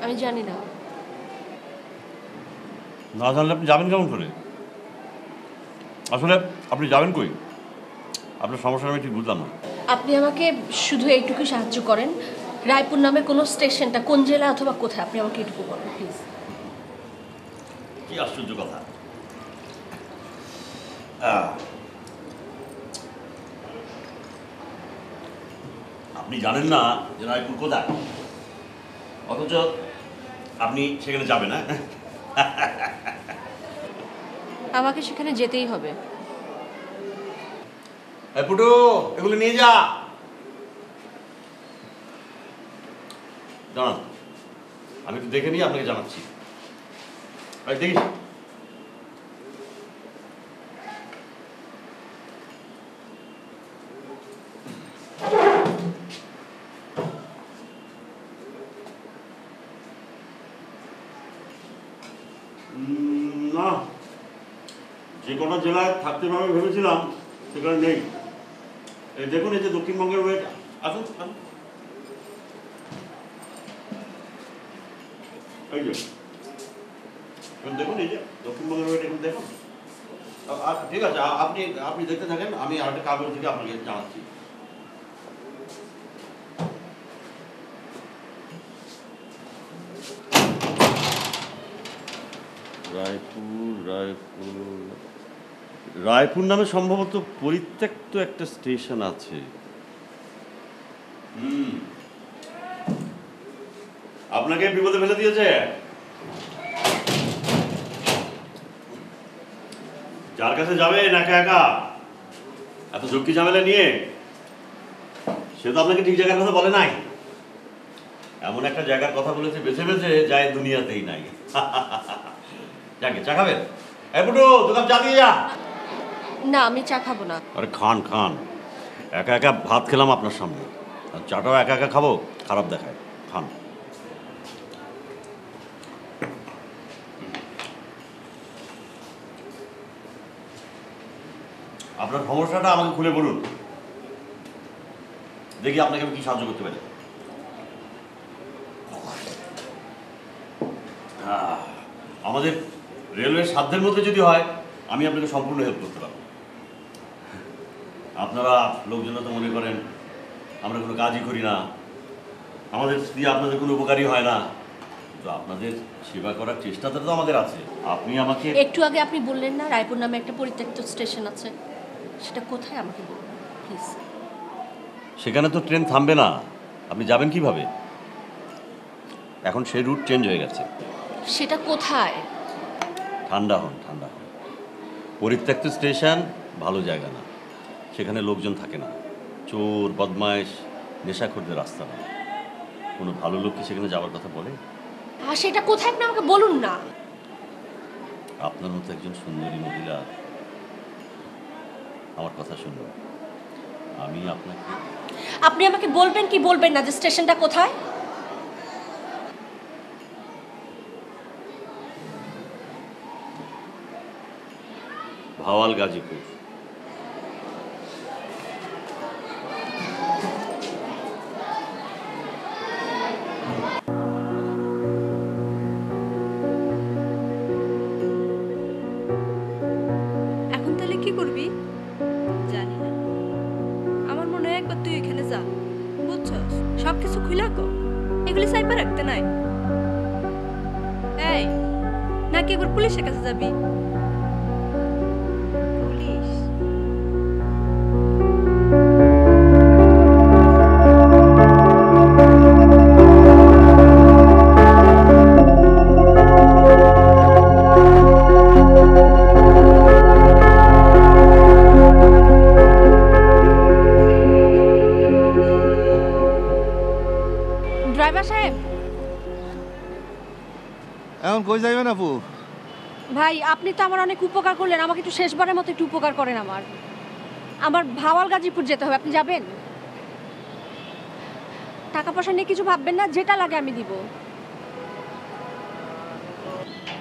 আমি জানি না। না জানলে আপনি যাবেন কেমন করে? আসলে আপনি যাবেন কই? আপনার সমস্যাটা আমি ঠিক বুঝলাম না। আপনি আমাকে শুধু এইটুকু সাহায্য করেন, রায়পুর নামে কোনো স্টেশনটা কোন জেলা অথবা কোথায়, আপনি আমাকে এইটুকু বলেন প্লিজ। কি আশ্চর্য কথা, আপনি জানেন না যে রায়পুর কোথায়, অথচ আপনি সেখানে যাবেন না। আমাকে সেখানে যেতেই হবে। এই পুটু, এগুলো নিয়ে যা। দাঁড়ান, আমি তো দেখে নিই, আপনাকে জানাচ্ছি। দেখিস না, যে কোনো জেলায় থাকতে পারবে ভেবেছিলাম, সেখানে নেই। এই দেখুন, এই যে দক্ষিণবঙ্গের ওয়েট। আসুন এই যে দেখুন, এই যে দক্ষিণবঙ্গের ওয়েট এখন দেখুন। ঠিক আছে, আপনি আপনি দেখতে থাকেন, আমি আরেকটা কাগজ থেকে আপনাকে জানাচ্ছি। রায়পুর, রায়পুর রায়পুর নামে সম্ভবত পরিত্যক্ত একটা স্টেশন আছে। হুম, আপনাকে বিপদে ফেলে দিয়েছে। যার কাছে যাবেন একা একা এত ঝুঁকি ঝামেলা নিয়ে, সে তো আপনাকে ঠিক জায়গার কথা বলে নাই, এমন একটা জায়গার কথা বলেছে বেছে বেছে, যায় দুনিয়াতেই নাই। যাকে চা খাবেন? এই পুটু, দু কাপ চা দিয়ে যা। না, আমি চা খাবো না। আরে খান খান, একা একা ভাত খেলাম আপনার সামনে, আর চাটাও একা একা খাবো, খারাপ দেখায়। খান। আপনার সমস্যাটা আমাকে খুলে বলুন, দেখি আপনাকে আমি কি সাহায্য করতে পারি। আমাদের রেলওয়ের সাধ্যের মধ্যে যদি হয়, আমি আপনাকে সম্পূর্ণ হেল্প করতে পারব। আপনারা লোকজন তো মনে করেন আমরা কোনো কাজই করি না, আমাদের দিয়ে আপনাদের কোনো উপকারই হয় না, তো আপনাদের সেবা করার চেষ্টাটা তো আমাদের আছে। আপনি আমাকে একটু আগে আপনি বললেন না রায়পুর নামে একটা পরিত্যক্ত স্টেশন আছে, সেটা কোথায় আমাকে বলুন প্লিজ। সেখানে তো ট্রেন থামবে না, আপনি যাবেন কিভাবে? এখন সেই রুট চেঞ্জ হয়ে গেছে। সেটা কোথায়? ঠান্ডা হন, ঠান্ডা হন। পরিত্যক্ত স্টেশন ভালো জায়গা না, সেখানে লোকজন থাকে না, চোর বদমাইশ নেশাখোরদের রাস্তা না। কোনো ভালো লোক কি সেখানে যাওয়ার কথা বলে? আর সেটা কোথায় আপনি আমাকে বলুন না। আপনার মতো একজন সুন্দরী মহিলা আমার কথা শুনুন, আমি আপনাকে আপনি আমাকে বলবেন কি বলবেন না যে স্টেশনটা কোথায়? ভাওয়াল, গাজীপুর। এখন তাহলে কি করবি? জানি না, আমার মনে হয় একবার তুই এখানে যা, বুঝছস? সবকিছু খুলে কো, এগুলি সাইবার রাখতে নাই। এই নাকি একবার পুলিশের কাছে যাবি? ভাই, আপনি তো আমার অনেক উপকার করলেন, আমাকে একটু শেষবারের মতো একটু উপকার করেন। আমার আমার ভাওয়াল গাজীপুর যেতে হবে, আপনি যাবেন? টাকা পয়সা নিয়ে কিছু ভাববেন না, যেটা লাগে আমি দিব।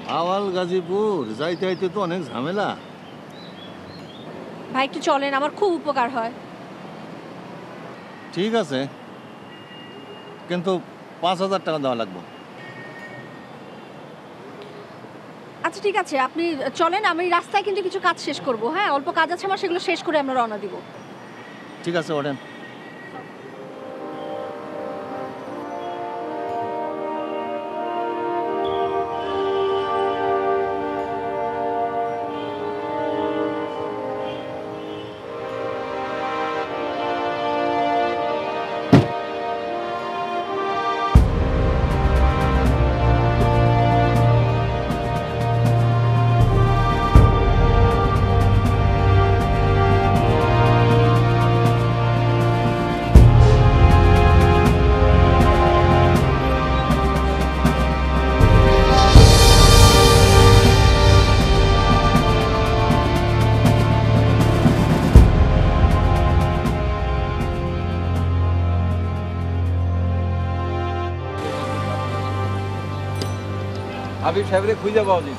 ভাওয়াল গাজীপুর যাইতে যাইতে তো অনেক ঝামেলা। ভাই একটু চলেন, আমার খুব উপকার হয়। ঠিক আছে, কিন্তু পাঁচ হাজার টাকা দেওয়া লাগবে। আচ্ছা ঠিক আছে আপনি চলেন আমি রাস্তায় কিন্তু কিছু কাজ শেষ করব হ্যাঁ অল্প কাজ আছে আমার সেগুলো শেষ করে আমরা রওনা দিব ঠিক আছে ওঠেন अभी फेवरेट खुल जाओ बाबूजी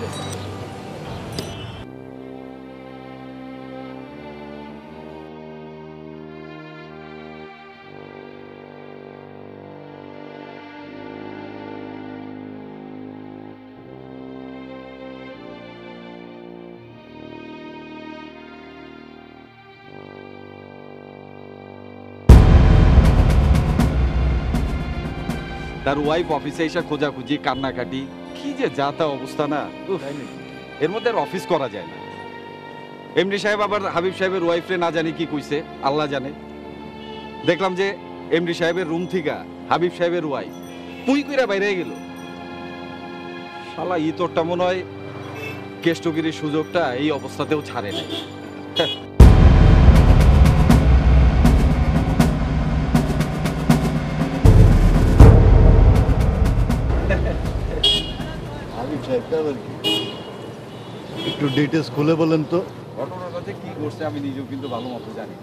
से तार वाइफ ऑफिसे ऐसा खोजा खुजी करना काटी कीजे जाता अवस्था ना एर मध्य ऑफिस करा जाए ना एमडी साहेब आबार हबीब साहेबर वाइफ रे ना जाने की कोई से आल्ला जाने देखलाम जे एमडी साहेबर रूम थीका हबीब साहेबर वाइफ पुई कइरा बाइरे गेलो शाला इतोरटा मन हय केष्टगिरी सुजोगटा एई अवस्थातेও ছাড়ে না একটু ডিটেইলস খুলে বলেন তো ঘটনার কথা কি ঘটছে আমি নিজেও কিন্তু ভালোমতো জানি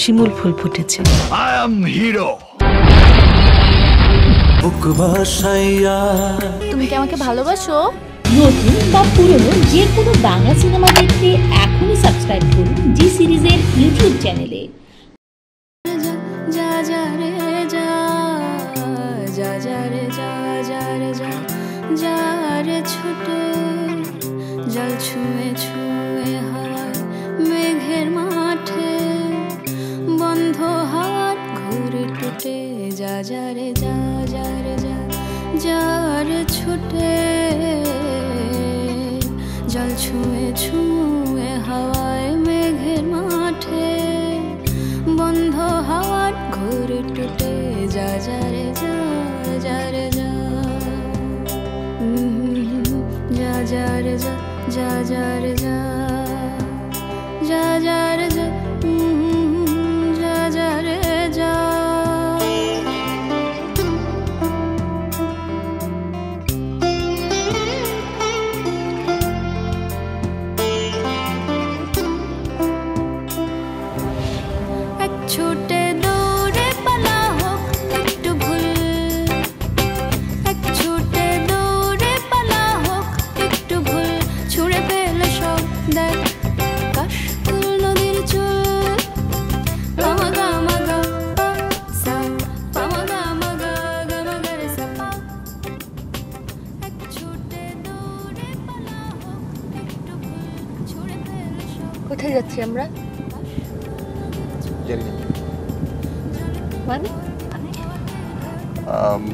শিমুল ফুল ফুটেছে আই অ্যাম হিরো বুকবাসাইয়া তুমি কি আমাকে ভালোবাসো নতুন বা পুরনো যে কোনো বাংলা সিনেমা দেখতে এখনই সাবস্ক্রাইব করুন জি সিরিজের ইউটিউব চ্যানেলে যা যা রে যা যা যা রে যা যা রে যা যা রে ছুটে জল ছুঁয়ে ছুঁয়ে হাওয়ায় মেঘের মাঠে बंधो हाथ घूरे टूटे जा जा रे जा जा रे जा जा रे छूटे जल छुए छुए हवाए मेघे माठे बंधो हाथ घूरे टूटे जा जा रे जा जा रे जा जा जा रे जा जा जा रे जा जा जा रे जा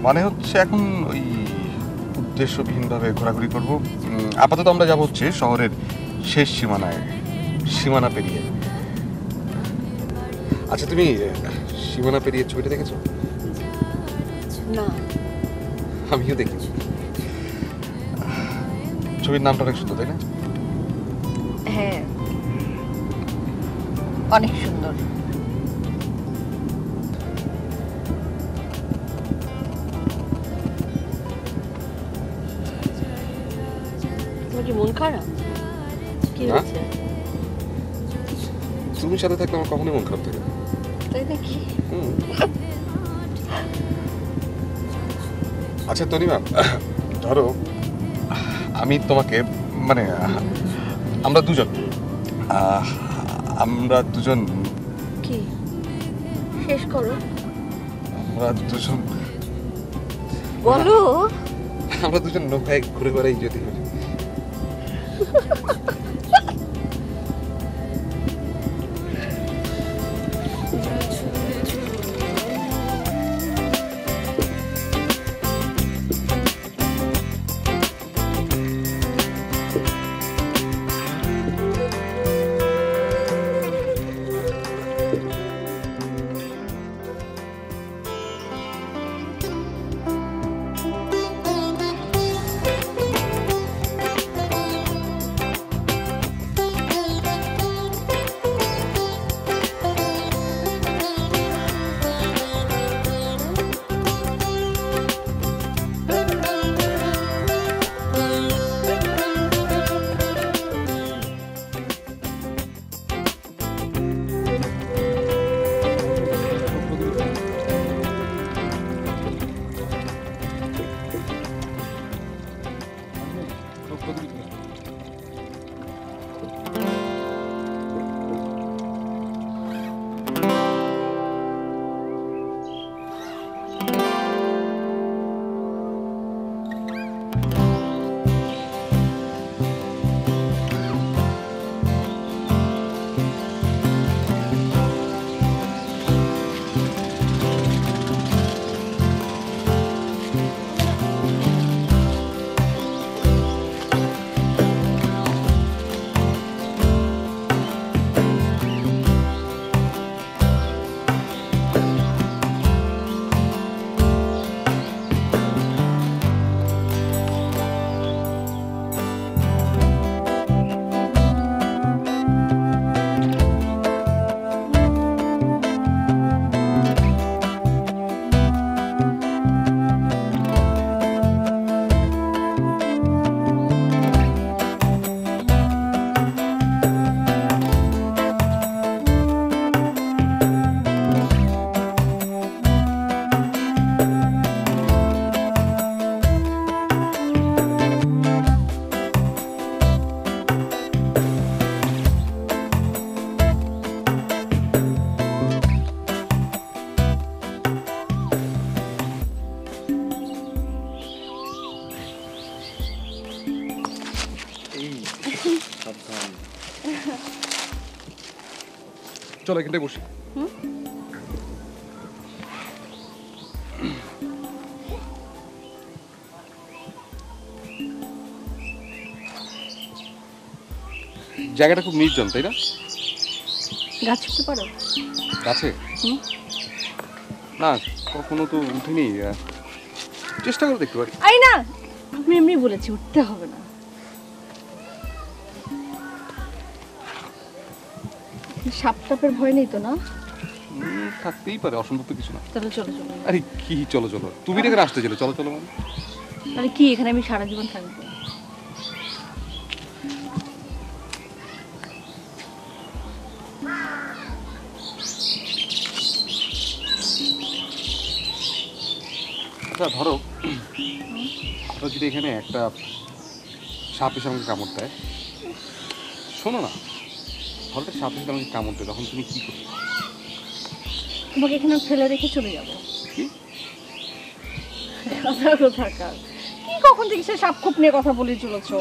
माने उद्देश्यहीन भावे घोराघुरी करब आपातत आमरा जाब हच्छे शहरेर शेष सीमानाय सीमाना पेरिये अच्छा तुमी सीमाना पेरिये छबिटा देखेछो ना आमिও देखेছি ছবির নামটা অনেক সুন্দর তাই না হ্যাঁ অনেক সুন্দর মন খারাপ কি হয়েছে তুমি সাথে থাকলে আমার কখনো মন খারাপ থাকে তাই নাকি আচ্ছা তোনি ম্যাম ধরো আমি তোমাকে মানে আমরা দুজন আমরা দুজন কি শেষ করো আমরা দুজন বলো আমরা দুজন নৌকায় ঘুরে বেড়াই যদি চলে কিনতে বসি হুম জায়গাটা খুব নির্জন তাই না গাছ উঠতে পারো গাছে হুম না কখনো তো উঠিনি চেষ্টা করে দেখতে পারি আই না আমি এমনি বলেছি উঠতে হবে না সাপটাপের ভয় নেই তো না থাকতেই পারে অসম্ভব তো কিছু না চলো চলো চলো আরে কি চলো চলো তুমি এখানে আসতে চলো চলো চলো মানে আরে কি এখানে আমি সারা জীবন থাকব আচ্ছা ধরো তো যদি এখানে একটা সাপ এসে আমাকে কামড় দেয় শোনো না হলতে সাপে তোমাকে কামড়তে তখন তুমি কি করবে তোমাকে এখানে ফেলে রেখে চলে যাব কি কথা তো থাকা কি কখন থেকে সাপ খুব নিয়ে কথা বলে চলেছো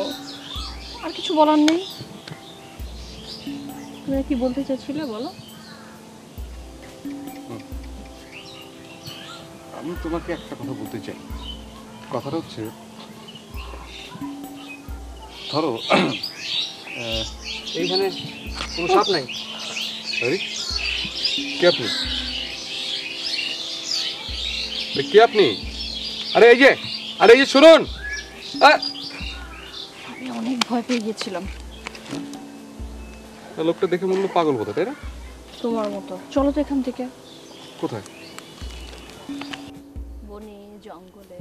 আর কিছু বলার নেই তুমি কি বলতে চাচ্ছিলে বলো আমি তোমাকে একটা কথা বলতে চাই কথাটা হচ্ছে ধরো এইখানে কোনো সাপ নাই আরে কে আপনি কে আপনি আরে এই যে আরে এই যে শুনুন আমি অনেক ভয় পেয়ে গিয়েছিলাম লোকটা দেখে মনে হলো পাগল বোধহয় তাই না তোমার মতো চলো তো এখান থেকে কোথায় বনে জঙ্গলে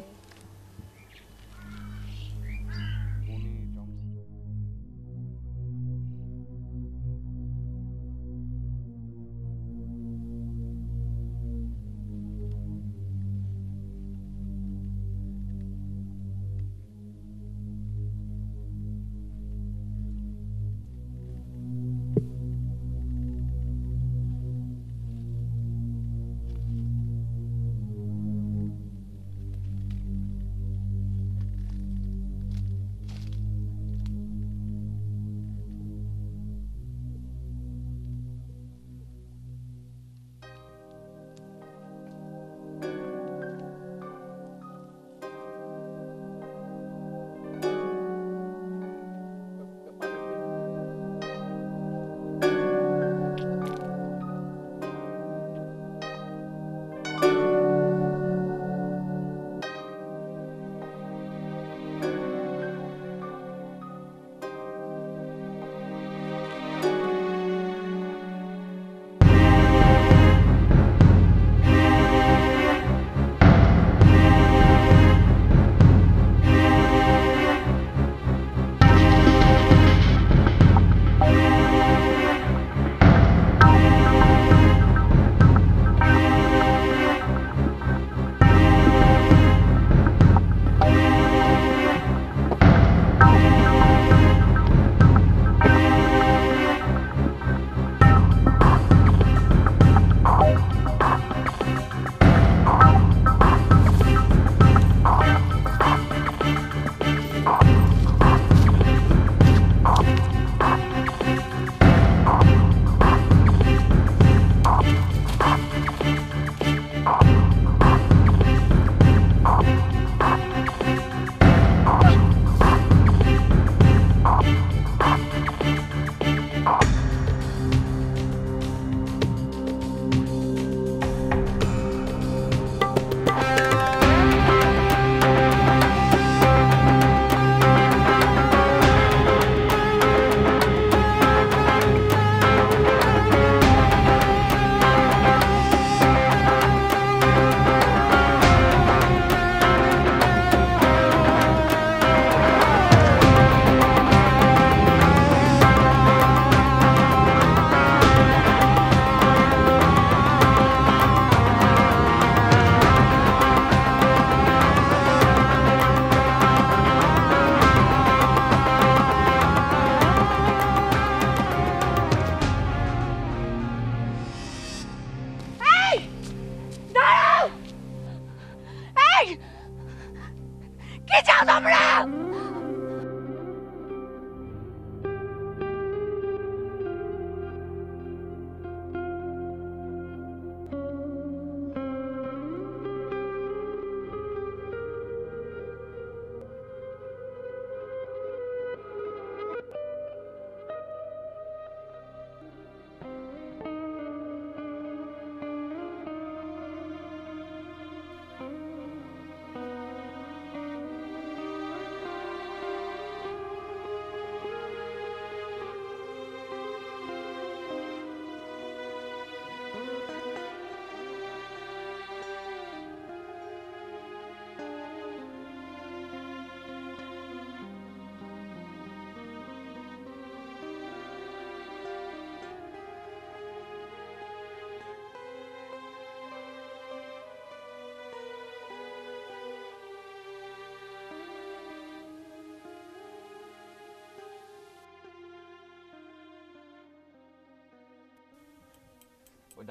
কোথায় যাও তোমরা?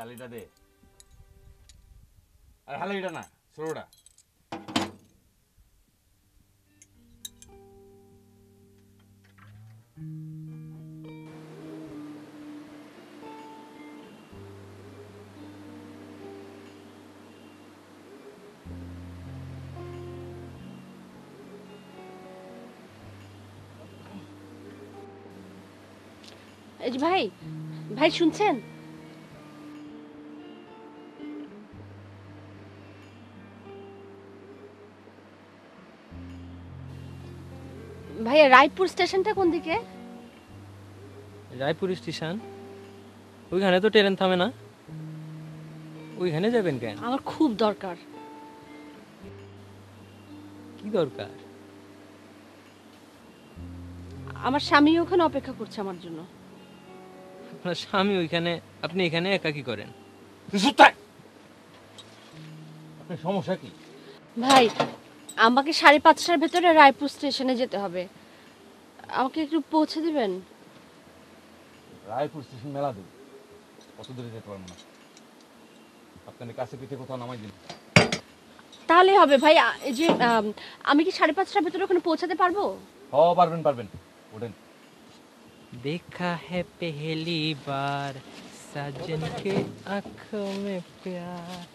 डालीटा दे हालांटा ना सरोटा भाई भाई सुनছেন भाई रायपुर स्टेशन टा कौन दिखे? रायपुर स्टेशन? वो घने तो ट्रेन था में ना? वो घने जाए बन गए? आमर खूब दौड़कार। की दौड़कार? आमर शामियों का नौपेखा कुर्चा मर जुनो। अपना शामियों इखने अपने इखने एका की करें? जुत्ता! अपने समोसा की? भाई আমাকে সাড়ে পাঁচটার ভেতরে রায়পুর স্টেশনে যেতে হবে। আমাকে একটু পৌঁছে দিবেন? রায়পুর স্টেশন মেলা দূর, কত দূরে যেতে পারবো না। আপনার কাছে পিঠে কোথাও নামাই দিন তাহলে হবে। ভাই এই যে আমি কি সাড়ে পাঁচটার ভেতরে ওখানে পৌঁছাতে পারবো? হ্যাঁ পারবেন পারবেন, ওঠেন। দেখা है पहली बार साजन के आंखों में प्यार।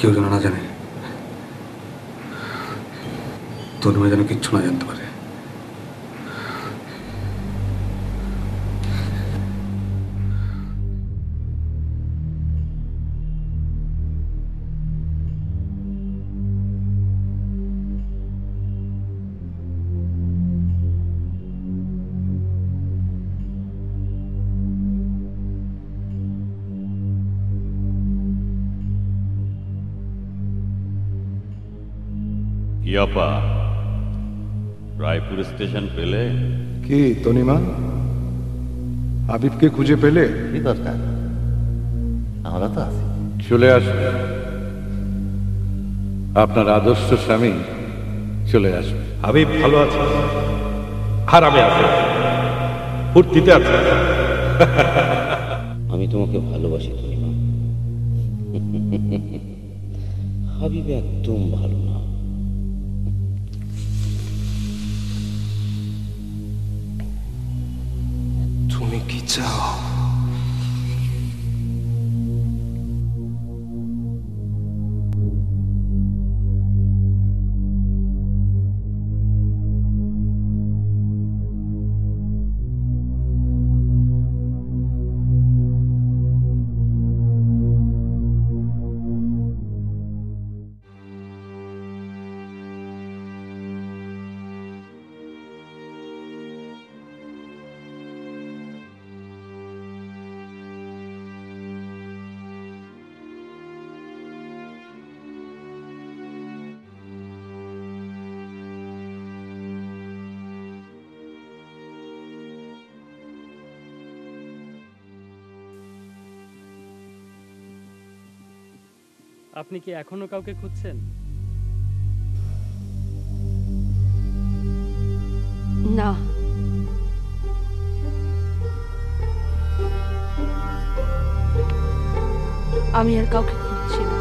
क्यों जाना ना जाने दोनों में जाने किच्छु ना जानते पारे। यापा रायपुर स्टेशन पेले की तोनीमा आबिब के खुजे पेले की दरकार आमरा तो आसी चले आसुन आपनार आदर्श स्वामी चले आसुन आबिब ভালো আছে আরামে আছে ফুর্তিতে আছে আমি তোমাকে ভালোবাসি তोनीमा আবিব একদম ভালো না। আপনি কি এখনো কাউকে খুঁজছেন? না। আমি আর কাউকে খুঁজছি না।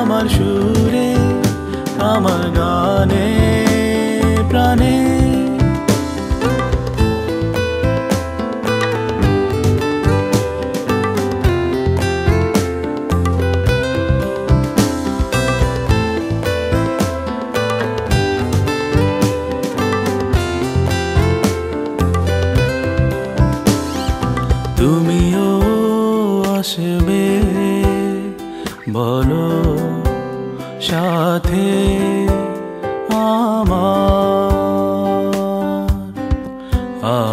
আমার সুরে আমার গানে প্রাণে। বলো সাথে আমার,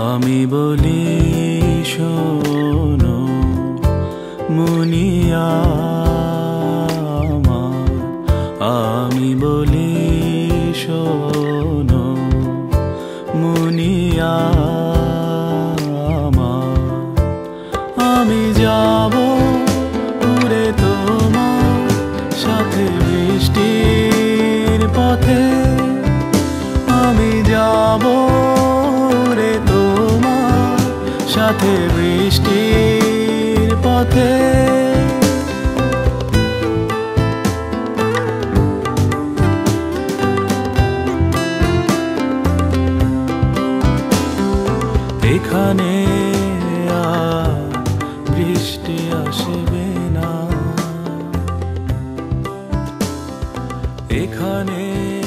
আমি বলি শোনো মুনিয়া, আমি বলি শোনো মুনিয়া, আমি যাব উড়ে তোমার সাথে বৃষ্টির পথে, আমি যাব উড়ে তোমার সাথে বৃষ্টির পথে। এখানে বৃষ্টি আসবে না, এখানে